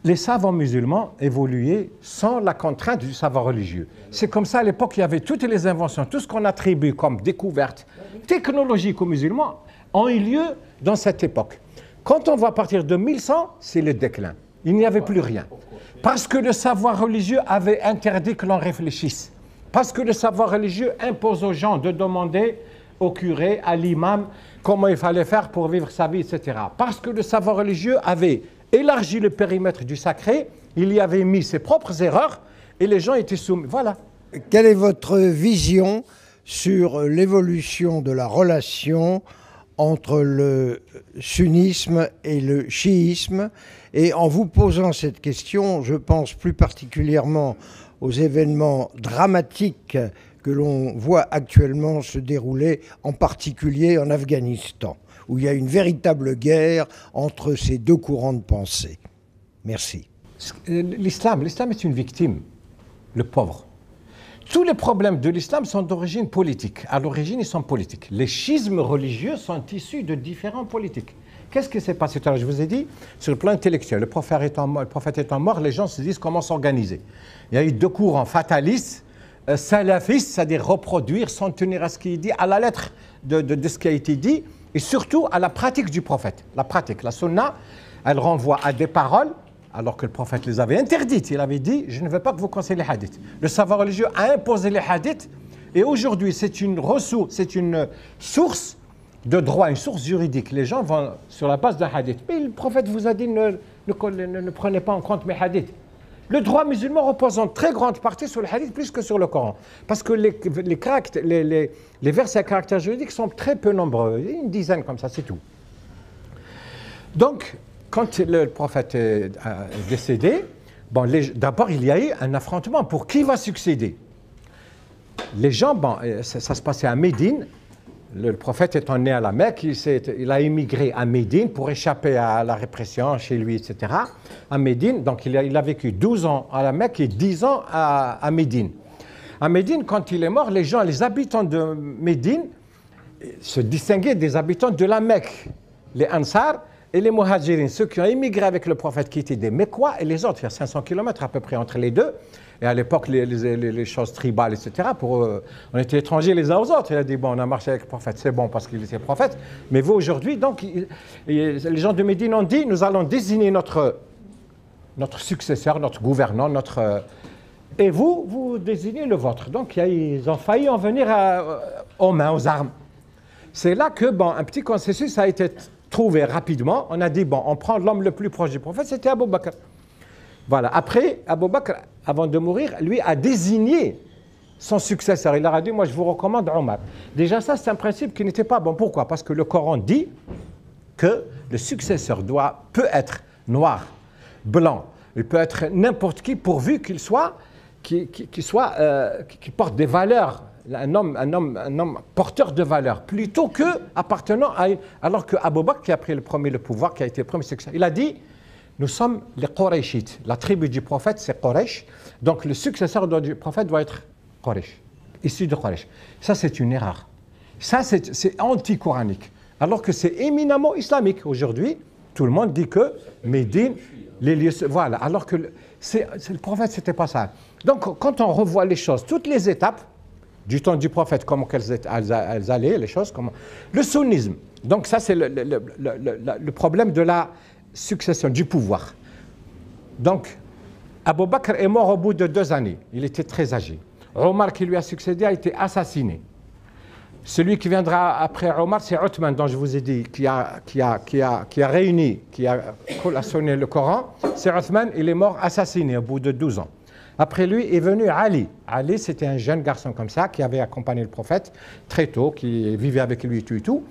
les savants musulmans évoluaient sans la contrainte du savoir religieux. C'est comme ça, à l'époque, il y avait toutes les inventions, tout ce qu'on attribue comme découvertes technologiques aux musulmans, ont eu lieu dans cette époque. Quand on voit partir de 1100, c'est le déclin. Il n'y avait plus rien. Parce que le savoir religieux avait interdit que l'on réfléchisse. Parce que le savoir religieux impose aux gens de demander au curé, à l'imam, comment il fallait faire pour vivre sa vie, etc. Parce que le savoir religieux avait élargi le périmètre du sacré, il y avait mis ses propres erreurs et les gens étaient soumis. Voilà. Quelle est votre vision sur l'évolution de la relation entre le sunnisme et le chiisme? Et en vous posant cette question, je pense plus particulièrement aux événements dramatiques que l'on voit actuellement se dérouler, en particulier en Afghanistan, où il y a une véritable guerre entre ces deux courants de pensée. Merci. L'islam est une victime, le pauvre. Tous les problèmes de l'islam sont d'origine politique. À l'origine, ils sont politiques. Les schismes religieux sont issus de différents politiques. Qu'est-ce qui s'est passé? Je vous ai dit, sur le plan intellectuel, le prophète étant mort, les gens se disent comment s'organiser. Il y a eu deux courants fatalistes, salafistes, c'est-à-dire reproduire sans tenir à ce qu'il dit, à la lettre de ce qui a été dit, et surtout à la pratique du prophète. La pratique, la sunna, elle renvoie à des paroles, alors que le prophète les avait interdites. Il avait dit, je ne veux pas que vous conseillez les hadiths. Le savoir religieux a imposé les hadiths, et aujourd'hui c'est une ressource, c'est une source de droit, une source juridique. Les gens vont sur la base d'un hadith. Mais le prophète vous a dit, ne prenez pas en compte mes hadiths. Le droit musulman repose en très grande partie sur le hadith plus que sur le Coran. Parce que les versets à caractère juridique sont très peu nombreux. Une dizaine comme ça, c'est tout. Donc, quand le prophète est décédé, bon, d'abord il y a eu un affrontement pour qui va succéder. Les gens, bon, ça se passait à Médine. Le prophète étant né à la Mecque, il a émigré à Médine pour échapper à la répression chez lui, etc. À Médine, donc il a vécu 12 ans à la Mecque et 10 ans à Médine. À Médine, quand il est mort, les gens, les habitants de Médine se distinguaient des habitants de la Mecque. Les Ansar et les Muhajirines, ceux qui ont immigré avec le prophète, qui étaient des Mekwa, et les autres, il y a 500 km à peu près entre les deux. Et à l'époque, les choses tribales, etc., pour eux, on était étrangers les uns aux autres. Il a dit, bon, on a marché avec le prophète, c'est bon parce qu'il était prophète, mais vous, aujourd'hui, donc, les gens de Médine ont dit, nous allons désigner notre successeur, notre gouvernant, et vous, vous désignez le vôtre. Donc, ils ont failli en venir aux mains, aux armes. C'est là que, bon, un petit consensus a été trouvé rapidement. On a dit, bon, on prend l'homme le plus proche du prophète, c'était Abou Bakr. Voilà. Après, Abou Bakr, avant de mourir, lui a désigné son successeur. Il leur a dit, moi je vous recommande Omar. Déjà ça, c'est un principe qui n'était pas bon. Pourquoi? Parce que le Coran dit que le successeur peut être noir, blanc, il peut être n'importe qui pourvu qu'il porte des valeurs. Un homme porteur de valeurs, plutôt que appartenant à... Alors que Abou Bakr, qui a pris le pouvoir, qui a été le premier successeur, il a dit, nous sommes les Qurayshites. La tribu du prophète, c'est Quraysh. Donc le successeur du prophète doit être Quraysh, issu de Quraysh. Ça, c'est une erreur. Ça, c'est anti-coranique. Alors que c'est éminemment islamique. Aujourd'hui, tout le monde dit que Médine, les lieux... Voilà. Alors que le prophète, c'était pas ça. Donc, quand on revoit les choses, toutes les étapes du temps du prophète, comment elles allaient, les choses, comment... Le sunnisme. Donc ça, c'est le problème de la succession, du pouvoir. Donc, Abou Bakr est mort au bout de 2 années. Il était très âgé. Omar, qui lui a succédé, a été assassiné. Celui qui viendra après Omar, c'est Othman, dont je vous ai dit, qui a collationné le Coran. C'est Othman, il est mort assassiné au bout de 12 ans. Après lui est venu Ali. Ali, c'était un jeune garçon comme ça, qui avait accompagné le prophète très tôt, qui vivait avec lui et tout et tout.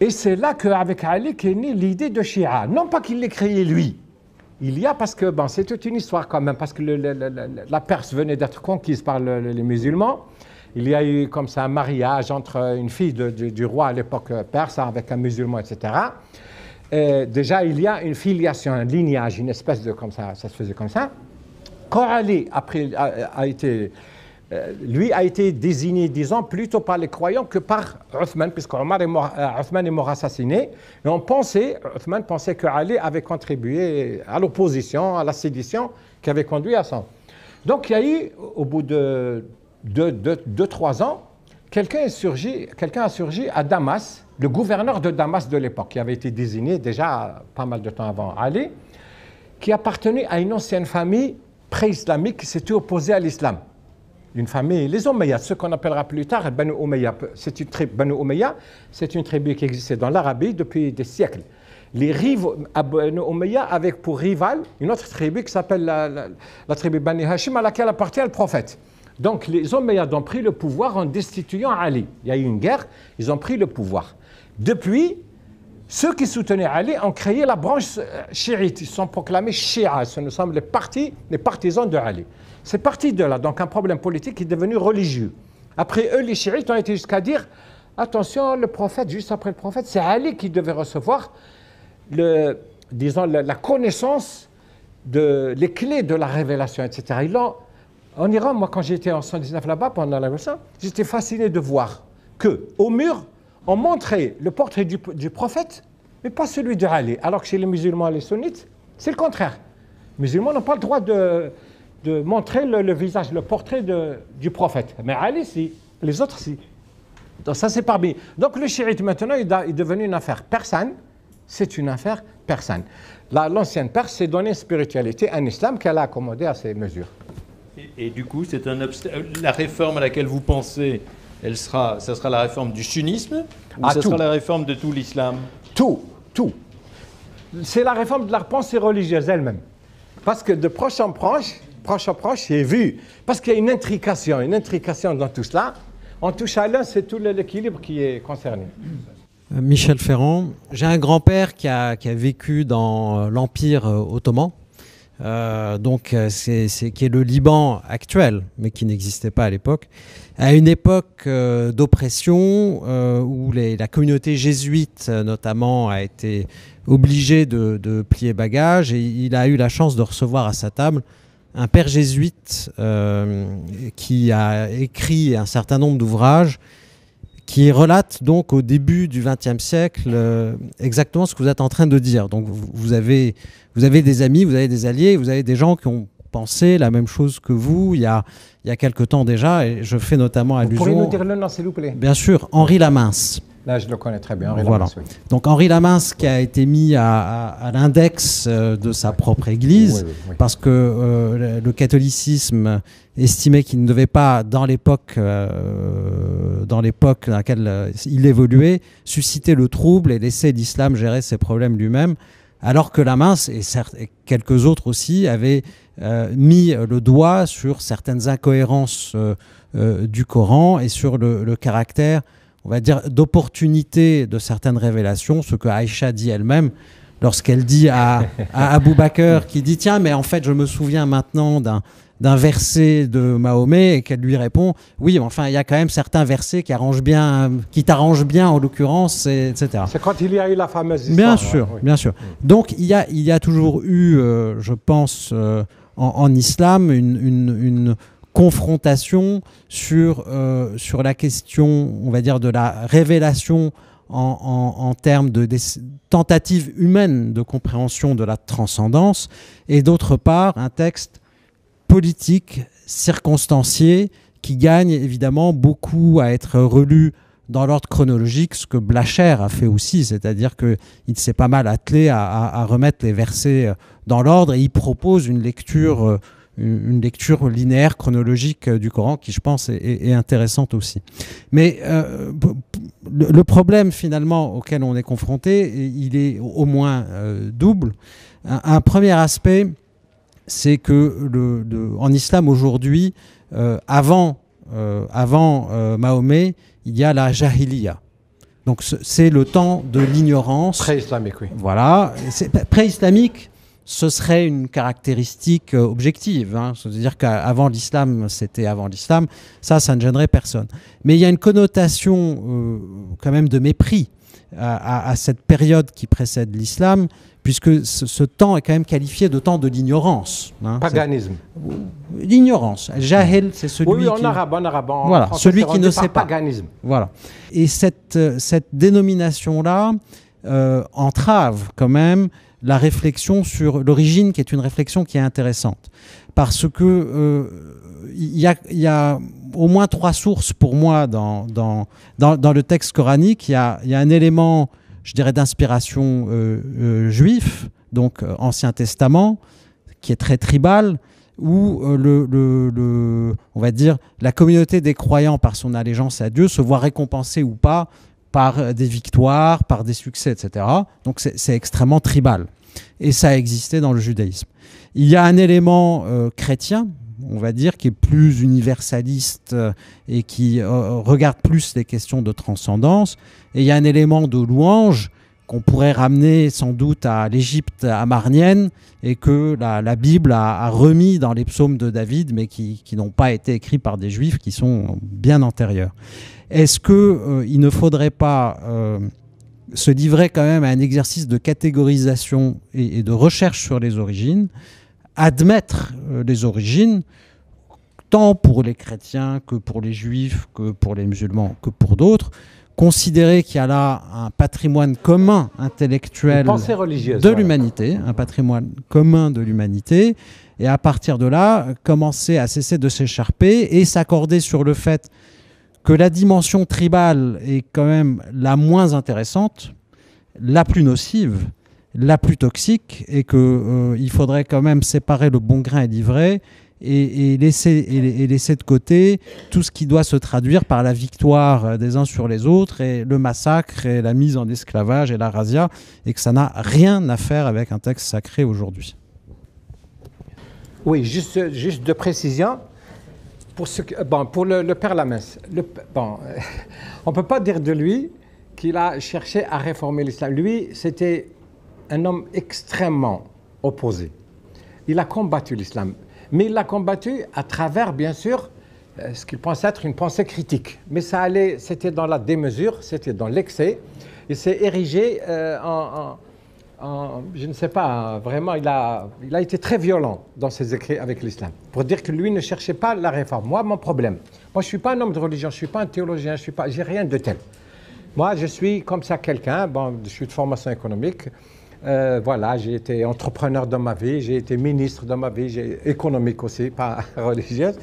Et c'est là qu'avec Ali qu'est née l'idée de Shia. Non pas qu'il l'ait créé lui. Il y a, parce que bon, c'est toute une histoire quand même, parce que la Perse venait d'être conquise par les musulmans. Il y a eu comme ça un mariage entre une fille du roi à l'époque perse avec un musulman, etc. Et déjà, il y a une filiation, un lignage, une espèce de comme ça, ça se faisait comme ça. Quand Ali a été désigné, disons, plutôt par les croyants que par Othman, puisque Othman est mort assassiné. Et Othman pensait que Ali avait contribué à l'opposition, à la sédition qui avait conduit à ça. Donc il y a eu, au bout de 2-3 ans, quelqu'un a surgi à Damas, le gouverneur de Damas de l'époque, qui avait été désigné déjà pas mal de temps avant Ali, qui appartenait à une ancienne famille pré-islamique qui s'était opposée à l'islam. Une famille, les Omeyyades, ce qu'on appellera plus tard Banu Omeyyah. Banu Omeyyah, c'est une tribu qui existait dans l'Arabie depuis des siècles. Les rivaux, Banu Omeyyah avaient pour rival une autre tribu qui s'appelle la tribu Bani Hashim, à laquelle appartient le prophète. Donc les Omeyyades ont pris le pouvoir en destituant Ali. Il y a eu une guerre, ils ont pris le pouvoir. Depuis, ceux qui soutenaient Ali ont créé la branche chiite. Ils sont proclamés Shia. Nous sommes les partisans de Ali. C'est parti de là. Donc un problème politique est devenu religieux. Après eux, les chiites ont été jusqu'à dire attention, le prophète, juste après le prophète, c'est Ali qui devait recevoir le, disons, la connaissance, de, les clés de la révélation, etc. Ils l'ont. En Iran, moi, quand j'étais en 119 là-bas, pendant la révolution, j'étais fasciné de voir qu'au mur, on montrait le portrait du prophète, mais pas celui de Ali. Alors que chez les musulmans et les sunnites, c'est le contraire. Les musulmans n'ont pas le droit de montrer le visage, le portrait du prophète. Mais Ali, si. Les autres, si. Donc ça, c'est parmi. Donc le chiite, maintenant, il est devenu une affaire persane. C'est une affaire persane. L'ancienne Perse s'est donnée une spiritualité, un islam qu'elle a accommodé à ses mesures. Et du coup, c'est un la réforme à laquelle vous pensez, elle sera, ça sera la réforme du sunnisme ou ça sera la réforme de tout l'islam? Tout, tout. C'est la réforme de la pensée religieuse elle-même. Parce que de proche en proche, c'est vu. Parce qu'il y a une intrication dans tout cela. On touche à l'un, c'est tout l'équilibre qui est concerné. Michel Ferrand, j'ai un grand-père qui a vécu dans l'Empire ottoman. Donc, qui est le Liban actuel, mais qui n'existait pas à l'époque, à une époque d'oppression où la communauté jésuite, notamment, a été obligée de plier bagage. Et il a eu la chance de recevoir à sa table un père jésuite qui a écrit un certain nombre d'ouvrages qui relate donc au début du XXe siècle exactement ce que vous êtes en train de dire. Donc vous avez des amis, vous avez des alliés, vous avez des gens qui ont pensé la même chose que vous il y a quelque temps déjà. Et je fais notamment allusion... Vous pourriez nous dire le nom, s'il vous plaît? Bien sûr, Henri Lammens. Là, je le connais très bien, Henri Lammens. Voilà. Oui. Donc Henri Lammens qui a été mis à l'index de sa propre église, oui. Parce que le catholicisme estimait qu'il ne devait pas, dans l'époque dans laquelle il évoluait, susciter le trouble et laisser l'islam gérer ses problèmes lui-même, alors que Lammens et quelques autres aussi avaient mis le doigt sur certaines incohérences du Coran et sur le caractère, on va dire, d'opportunité de certaines révélations, ce que Aïcha dit elle-même lorsqu'elle dit à Abou Bakr, qui dit « Tiens, mais en fait, je me souviens maintenant d'un verset de Mahomet », et qu'elle lui répond « Oui, enfin, il y a quand même certains versets qui t'arrangent bien, en l'occurrence, etc. » C'est quand il y a eu la fameuse histoire. Bien sûr, ouais, oui. Bien sûr. Donc, il y a toujours eu, je pense, en islam, une confrontation sur la question, on va dire, de la révélation en termes des tentatives humaines de compréhension de la transcendance, et d'autre part un texte politique, circonstancié, qui gagne évidemment beaucoup à être relu dans l'ordre chronologique, ce que Blachère a fait aussi, c'est-à-dire qu'il s'est pas mal attelé à remettre les versets dans l'ordre, et il propose une lecture linéaire, chronologique du Coran, qui je pense est intéressante aussi. Mais le problème finalement auquel on est confronté, il est au moins double. Un premier aspect, c'est que en islam aujourd'hui, avant Mahomet, il y a la jahiliya. Donc c'est le temps de l'ignorance. Pré-islamique, oui. Voilà, pré-islamique. Ce serait une caractéristique objective, hein. C'est-à-dire qu'avant l'islam, c'était avant l'islam, ça ne gênerait personne. Mais il y a une connotation quand même de mépris à cette période qui précède l'islam, puisque ce temps est quand même qualifié de temps de l'ignorance. Hein. Paganisme. L'ignorance. Jahil, c'est celui qui... Oui, en arabe. Voilà, celui qui ne sait pas. Paganisme. Voilà. Et cette dénomination-là entrave quand même la réflexion sur l'origine, qui est une réflexion qui est intéressante. Parce que il y a au moins trois sources pour moi dans le texte coranique. Il y a un élément, je dirais, d'inspiration juif, donc Ancien Testament, qui est très tribal, où on va dire, la communauté des croyants, par son allégeance à Dieu, se voit récompensée ou pas par des victoires, par des succès, etc. Donc c'est extrêmement tribal. Et ça a existé dans le judaïsme. Il y a un élément chrétien, on va dire, qui est plus universaliste et qui regarde plus les questions de transcendance. Et il y a un élément de louange qu'on pourrait ramener sans doute à l'Égypte amarnienne et que la Bible a remis dans les psaumes de David, mais qui n'ont pas été écrits par des Juifs, qui sont bien antérieurs. Est-ce qu'il ne faudrait pas se livrer quand même à un exercice de catégorisation et de recherche sur les origines, admettre les origines, tant pour les chrétiens que pour les juifs, que pour les musulmans, que pour d'autres, considérer qu'il y a là un patrimoine commun intellectuel de l'humanité, un patrimoine commun de l'humanité, et à partir de là, commencer à cesser de s'écharper et s'accorder sur le fait que la dimension tribale est quand même la moins intéressante, la plus nocive, la plus toxique, et qu'il faudrait quand même séparer le bon grain et l'ivraie, et laisser de côté tout ce qui doit se traduire par la victoire des uns sur les autres et le massacre et la mise en esclavage et la razzia, et que ça n'a rien à faire avec un texte sacré aujourd'hui. Oui, juste de précision, pour le père Lammens, on ne peut pas dire de lui qu'il a cherché à réformer l'islam. Lui, c'était un homme extrêmement opposé. Il a combattu l'islam. Mais il l'a combattu à travers, bien sûr, ce qu'il pensait être une pensée critique. Mais ça allait, c'était dans la démesure, c'était dans l'excès. Il s'est érigé je ne sais pas, vraiment, il a été très violent dans ses écrits avec l'islam. Pour dire que lui ne cherchait pas la réforme. Moi, mon problème, moi je ne suis pas un homme de religion, je ne suis pas un théologien, je n'ai rien de tel. Moi, je suis comme ça quelqu'un, je suis de formation économique. Voilà, j'ai été entrepreneur dans ma vie, j'ai été ministre dans ma vie, j'ai économique aussi, pas religieuse.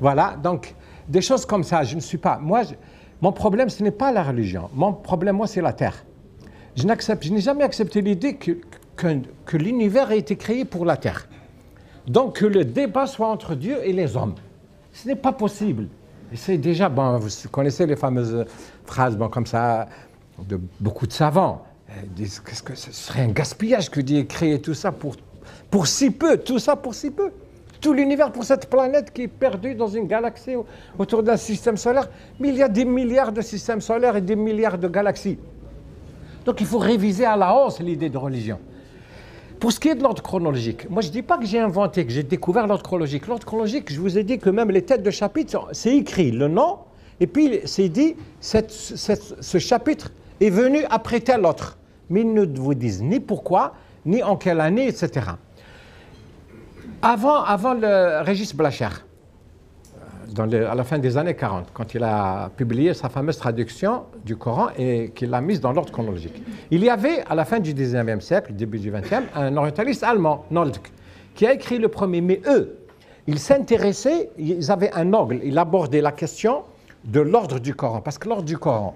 Voilà, donc des choses comme ça, je ne suis pas. Moi, mon problème, ce n'est pas la religion. Mon problème, moi, c'est la terre. Je n'ai jamais accepté l'idée que l'univers a été créé pour la terre. Donc que le débat soit entre Dieu et les hommes. Ce n'est pas possible. Et c'est déjà, vous connaissez les fameuses phrases, comme ça, de beaucoup de savants. Disent que ce serait un gaspillage que d'y créer tout ça pour si peu, tout ça pour si peu. Tout l'univers pour cette planète qui est perdue dans une galaxie autour d'un système solaire. Mais il y a des milliards de systèmes solaires et des milliards de galaxies. Donc il faut réviser à la hausse l'idée de religion. Pour ce qui est de l'ordre chronologique, moi je ne dis pas que j'ai inventé, que j'ai découvert l'ordre chronologique. L'ordre chronologique, je vous ai dit que même les têtes de chapitre, c'est écrit le nom, et puis c'est dit ce chapitre est venu après tel autre. Mais ils ne vous disent ni pourquoi, ni en quelle année, etc. Avant le Régis Blachère, à la fin des années 40, quand il a publié sa fameuse traduction du Coran et qu'il l'a mise dans l'ordre chronologique, il y avait, à la fin du 19e siècle, début du 20e, un orientaliste allemand, Nolde, qui a écrit le premier. Mais eux, ils s'intéressaient, ils avaient un angle, ils abordaient la question de l'ordre du Coran, parce que l'ordre du Coran,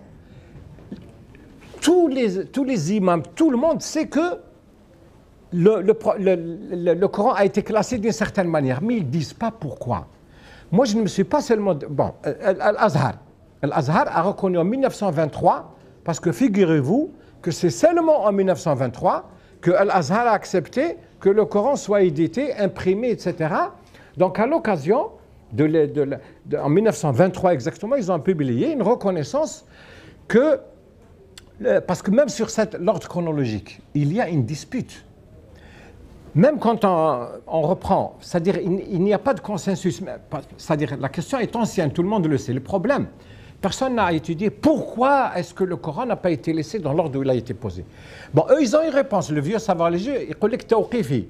tous les imams, tout le monde sait que le Coran a été classé d'une certaine manière, mais ils ne disent pas pourquoi. Moi, je ne me suis pas seulement... Al-Azhar a reconnu en 1923, parce que figurez-vous que c'est seulement en 1923 que Al-Azhar a accepté que le Coran soit édité, imprimé, etc. Donc, à l'occasion, en 1923 exactement, ils ont publié une reconnaissance que... Parce que même sur l'ordre chronologique, il y a une dispute. Même quand on reprend, c'est-à-dire il n'y a pas de consensus, c'est-à-dire la question est ancienne, tout le monde le sait. Le problème, personne n'a étudié pourquoi est-ce que le Coran n'a pas été laissé dans l'ordre où il a été posé. Eux, ils ont une réponse, le vieux savoir religieux, il collecte tawqifi,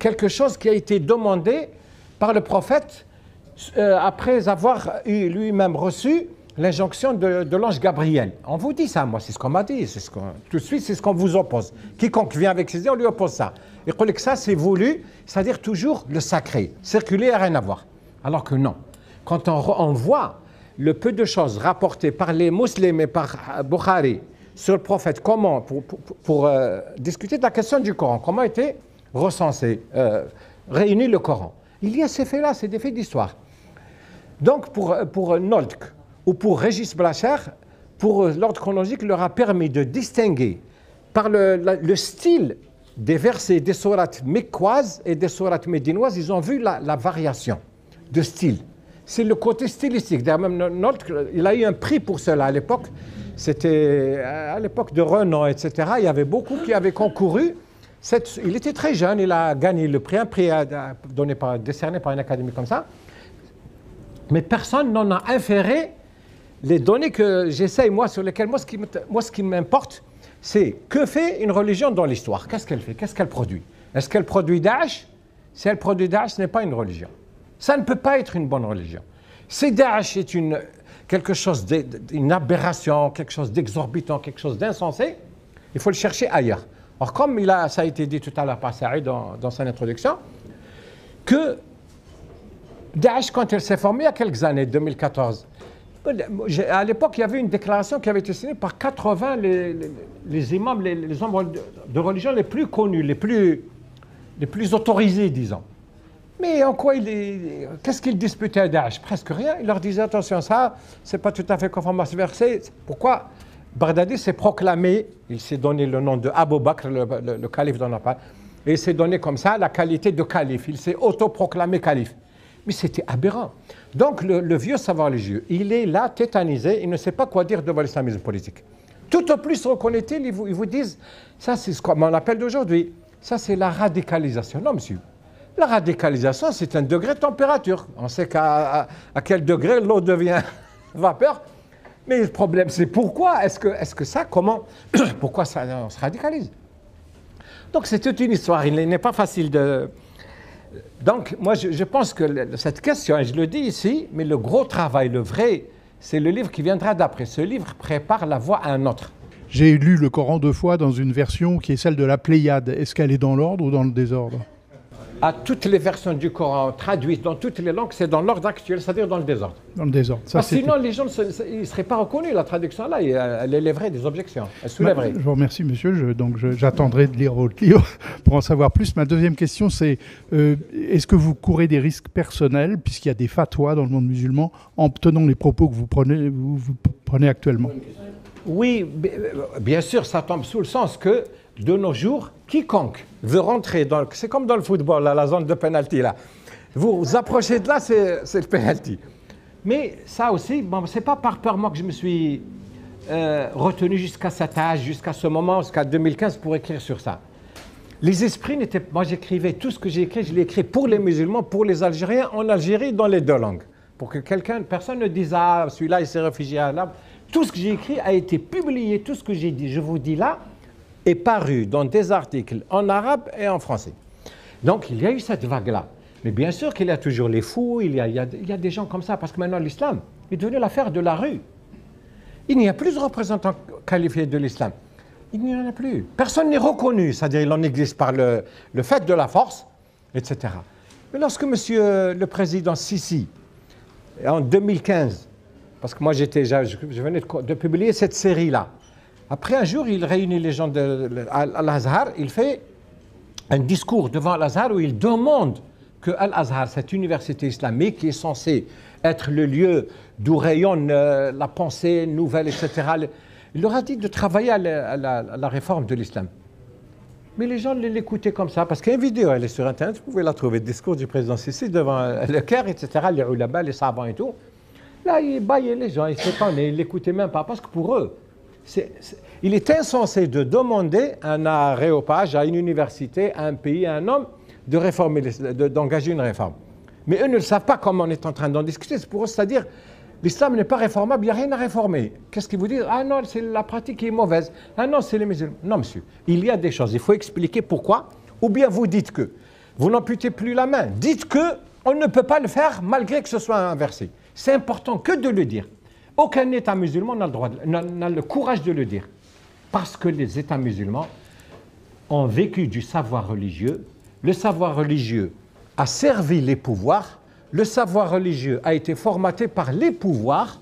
quelque chose qui a été demandé par le prophète après avoir lui-même reçu l'injonction de l'ange Gabriel. On vous dit ça, moi, c'est ce qu'on m'a dit. Tout de suite, c'est ce qu'on vous oppose. Quiconque vient avec ses idées, on lui oppose ça. Et qu'on dit que ça, c'est voulu, c'est-à-dire toujours le sacré. Circuler n'a rien à voir. Alors que non. Quand on voit le peu de choses rapportées par les musulmans et par Bukhari sur le prophète, comment, pour discuter de la question du Coran, comment était recensé, réuni le Coran. Il y a ces faits-là, c'est des faits d'histoire. Donc, pour Nolde, ou pour Régis Blachère, pour l'ordre chronologique, leur a permis de distinguer par le style des versets des sourates mecquoises et des sourates médinoises, ils ont vu la variation de style. C'est le côté stylistique. D'ailleurs, même Nolde, il a eu un prix pour cela à l'époque, C'était à l'époque de Renan, etc. Il y avait beaucoup qui avaient concouru. Il était très jeune, il a gagné le prix, un prix décerné par une académie comme ça. Mais personne n'en a inféré les données que j'essaye, moi, sur lesquelles, moi, ce qui m'importe, c'est que fait une religion dans l'histoire? Qu'est-ce qu'elle fait? Qu'est-ce qu'elle produit? Est-ce qu'elle produit Daesh? Si elle produit Daesh, ce n'est pas une religion. Ça ne peut pas être une bonne religion. Si Daesh est quelque chose d'une aberration, quelque chose d'exorbitant, quelque chose d'insensé, il faut le chercher ailleurs. Or, comme ça a été dit tout à l'heure par Saïd dans son introduction, que Daesh, quand elle s'est formée il y a quelques années, 2014, à l'époque, il y avait une déclaration qui avait été signée par 80 les imams, les hommes de religion les plus connus, les plus autorisés, disons. Mais en quoi qu'est-ce qu'ils disputaient à Daesh? Presque rien. Il leur disait, attention, ça, c'est pas tout à fait conforme à ce verset. Pourquoi Baghdadi s'est proclamé, il s'est donné le nom de Abou Bakr, le calife dont on parle, et il s'est donné comme ça la qualité de calife. Il s'est autoproclamé calife. Mais c'était aberrant. Donc le vieux savoir religieux, il est là tétanisé, il ne sait pas quoi dire devant l'islamisme politique. Tout au plus reconnaît-il, ils vous disent, ça c'est ce qu'on appelle d'aujourd'hui, ça c'est la radicalisation. Non monsieur, la radicalisation c'est un degré de température. On sait à quel degré l'eau devient vapeur. Mais le problème c'est pourquoi, pourquoi ça, on se radicalise? Donc c'est toute une histoire, il n'est pas facile de... Donc, moi, je pense que cette question, et je le dis ici, mais le gros travail, le vrai, c'est le livre qui viendra d'après. Ce livre prépare la voie à un autre. J'ai lu le Coran 2 fois dans une version qui est celle de la Pléiade. Est-ce qu'elle est dans l'ordre ou dans le désordre? À toutes les versions du Coran traduites dans toutes les langues, c'est dans l'ordre actuel, c'est-à-dire dans le désordre. Dans le désordre. Ça, parce sinon, les gens ne seraient pas reconnus. La traduction, là, elle élèverait des objections. Elle soulèverait. Je vous remercie, monsieur. J'attendrai de lire votre livre pour en savoir plus. Ma deuxième question, c'est est-ce que vous courez des risques personnels, puisqu'il y a des fatwas dans le monde musulman, en tenant les propos que vous prenez actuellement? Oui, bien sûr, ça tombe sous le sens que, de nos jours, quiconque veut rentrer dans... C'est comme dans le football, là, la zone de pénalty, là. Vous vous approchez de là, c'est le pénalty. Mais ça aussi, bon, c'est pas par peur, moi, que je me suis retenu jusqu'à cet âge, jusqu'à ce moment, jusqu'à 2015, pour écrire sur ça. Les esprits n'étaient... Moi, j'écrivais tout ce que j'ai écrit, je l'ai écrit pour les musulmans, pour les Algériens, en Algérie, dans les deux langues. Pour que personne ne dise « Ah, celui-là, il s'est réfugié à l'âme ». Tout ce que j'ai écrit a été publié, tout ce que j'ai dit, je vous dis là, est paru dans des articles en arabe et en français. Donc il y a eu cette vague-là. Mais bien sûr qu'il y a toujours les fous, il y a des gens comme ça, parce que maintenant l'islam est devenu l'affaire de la rue. Il n'y a plus de représentants qualifiés de l'islam. Il n'y en a plus. Personne n'est reconnu, c'est-à-dire il en existe par le fait de la force, etc. Mais lorsque monsieur le président Sissi, en 2015, parce que moi je venais de publier cette série-là, après un jour, il réunit les gens de Al-Azhar, il fait un discours devant Al-Azhar où il demande que Al-Azhar, cette université islamique qui est censée être le lieu d'où rayonne la pensée nouvelle, etc., il leur a dit de travailler à la réforme de l'islam. Mais les gens l'écoutaient comme ça, parce qu'il y a une vidéo, elle est sur Internet, vous pouvez la trouver, le discours du président Sissi devant le Caire, etc., les ulama, les savants et tout. Là, il baillait les gens, il s'étonnait, il l'écoutait même pas, parce que pour eux, il est insensé de demander à un aréopage, à une université, à un pays, à un homme, d'engager une réforme. Mais eux ne le savent pas comme on est en train d'en discuter. C'est pour eux, c'est-à-dire, l'islam n'est pas réformable, il n'y a rien à réformer. Qu'est-ce qu'ils vous disent? Ah non, c'est la pratique qui est mauvaise. Ah non, c'est les musulmans. Non, monsieur, il y a des choses. Il faut expliquer pourquoi. Ou bien vous dites que. Vous n'amputez plus la main. Dites que on ne peut pas le faire malgré que ce soit inversé. C'est important que de le dire. Aucun État musulman n'a le courage de le dire. Parce que les États musulmans ont vécu du savoir religieux. Le savoir religieux a servi les pouvoirs. Le savoir religieux a été formaté par les pouvoirs.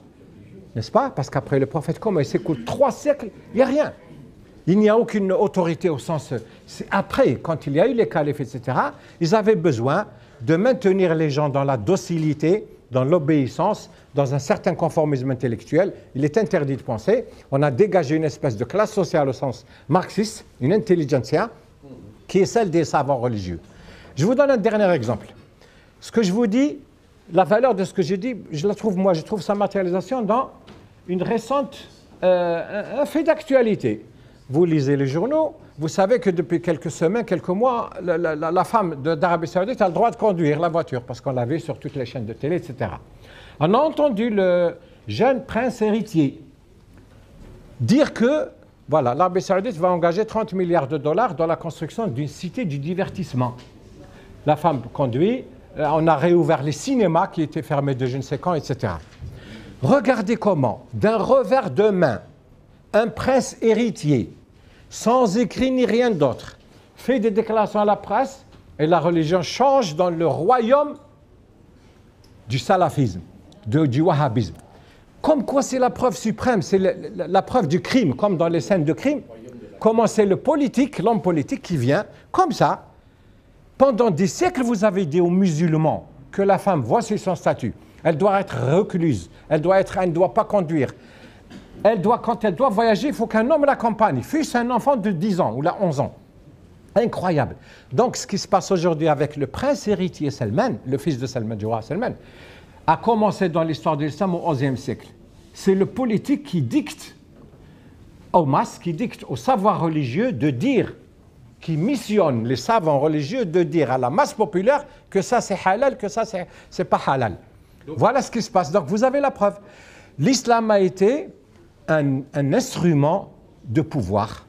N'est-ce pas? Parce qu'après le prophète, comme il s'écoule 3 siècles, il n'y a rien. Il n'y a aucune autorité au sens... Après, quand il y a eu les califes, etc., ils avaient besoin de maintenir les gens dans la docilité, dans l'obéissance, dans un certain conformisme intellectuel. Il est interdit de penser. On a dégagé une espèce de classe sociale au sens marxiste, une intelligentsia, qui est celle des savants religieux. Je vous donne un dernier exemple. Ce que je vous dis, la valeur de ce que j'ai dit, je la trouve, moi, je trouve sa matérialisation dans une récente un fait d'actualité. Vous lisez les journaux, vous savez que depuis quelques semaines, quelques mois, la femme d'Arabie Saoudite a le droit de conduire la voiture, parce qu'on l'a vu sur toutes les chaînes de télé, etc. On a entendu le jeune prince héritier dire que voilà, l'Arabie Saoudite va engager 30 milliards de dollars dans la construction d'une cité du divertissement. La femme conduit, on a réouvert les cinémas qui étaient fermés de je ne sais quand, etc. Regardez comment, d'un revers de main, un prince héritier, sans écrit ni rien d'autre, fait des déclarations à la presse et la religion change dans le royaume du salafisme, du wahhabisme. Comme quoi c'est la preuve suprême, c'est la preuve du crime, comme dans les scènes de crime. Comment c'est le politique, l'homme politique qui vient, comme ça. Pendant des siècles, vous avez dit aux musulmans que la femme, voici son statut, elle doit être recluse, elle ne doit pas conduire. Elle doit, quand elle doit voyager, il faut qu'un homme l'accompagne, fût-ce un enfant de 10 ans ou de 11 ans. Incroyable. Donc, ce qui se passe aujourd'hui avec le prince héritier Salman, le fils de Salman, du roi Salman, a commencé dans l'histoire de l'islam au XIe siècle. C'est le politique qui dicte aux masses, qui dicte au savoir religieux de dire, qui missionne les savants religieux de dire à la masse populaire que ça c'est halal, que ça c'est pas halal. Donc, voilà ce qui se passe. Donc, vous avez la preuve. L'islam a été un instrument de pouvoir.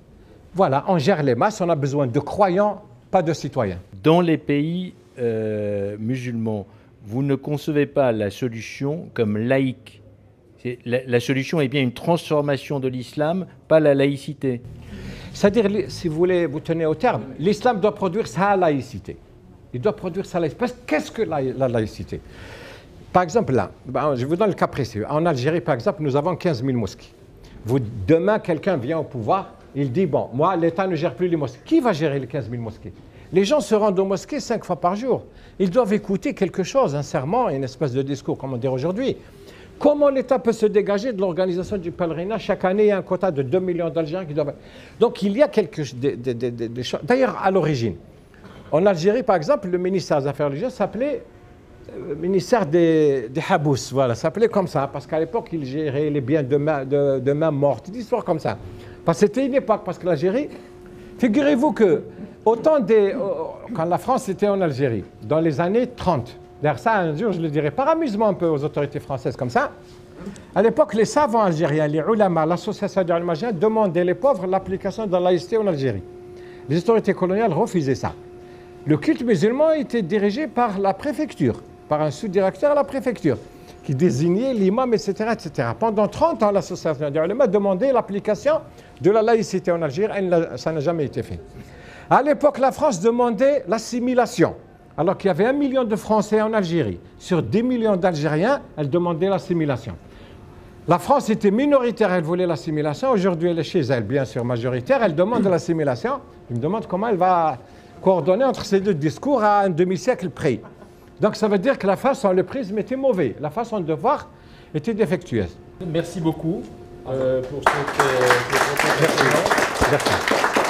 Voilà, on gère les masses, on a besoin de croyants, pas de citoyens. Dans les pays musulmans, vous ne concevez pas la solution comme laïque. La solution est bien une transformation de l'islam, pas la laïcité. C'est-à-dire, si vous voulez, vous tenez au terme, l'islam doit produire sa laïcité. Il doit produire sa laïcité. Parce que qu'est-ce que la laïcité? Par exemple, là, je vous donne le cas précis. En Algérie, par exemple, nous avons 15 000 mosquées. Demain, quelqu'un vient au pouvoir, il dit, bon, moi, l'État ne gère plus les mosquées. Qui va gérer les 15 000 mosquées? Les gens se rendent aux mosquées 5 fois par jour. Ils doivent écouter quelque chose, un serment, une espèce de discours, comme on dit aujourd'hui. Comment l'État peut se dégager de l'organisation du pèlerinage? Chaque année, il y a un quota de 2 millions d'Algériens qui doivent... Donc, il y a quelque chose... D'ailleurs, à l'origine, en Algérie, par exemple, le ministère des Affaires religieuses s'appelait... ministère des Habous, voilà, ça s'appelait comme ça, parce qu'à l'époque, il gérait les biens de main morte, des histoires comme ça. Parce que c'était une époque, parce que l'Algérie, figurez-vous que, quand la France était en Algérie, dans les années 30, d'ailleurs ça, un jour, je le dirais par amusement un peu aux autorités françaises comme ça, à l'époque, les savants algériens, les ulama, l'association des ulama algériens demandaient les pauvres l'application de la laïcité en Algérie. Les autorités coloniales refusaient ça. Le culte musulman était dirigé par la préfecture, par un sous-directeur à la préfecture, qui désignait l'imam, etc., etc. Pendant 30 ans, l'association des ulémas demandait l'application de la laïcité en Algérie, et ça n'a jamais été fait. À l'époque, la France demandait l'assimilation, alors qu'il y avait 1 million de Français en Algérie. Sur 10 millions d'Algériens, elle demandait l'assimilation. La France était minoritaire, elle voulait l'assimilation. Aujourd'hui, elle est chez elle, bien sûr, majoritaire, elle demande l'assimilation. Je me demande comment elle va coordonner entre ces deux discours à un demi-siècle près. Donc ça veut dire que la façon, le prisme était mauvais, la façon de voir était défectueuse. Merci beaucoup pour cette rencontre.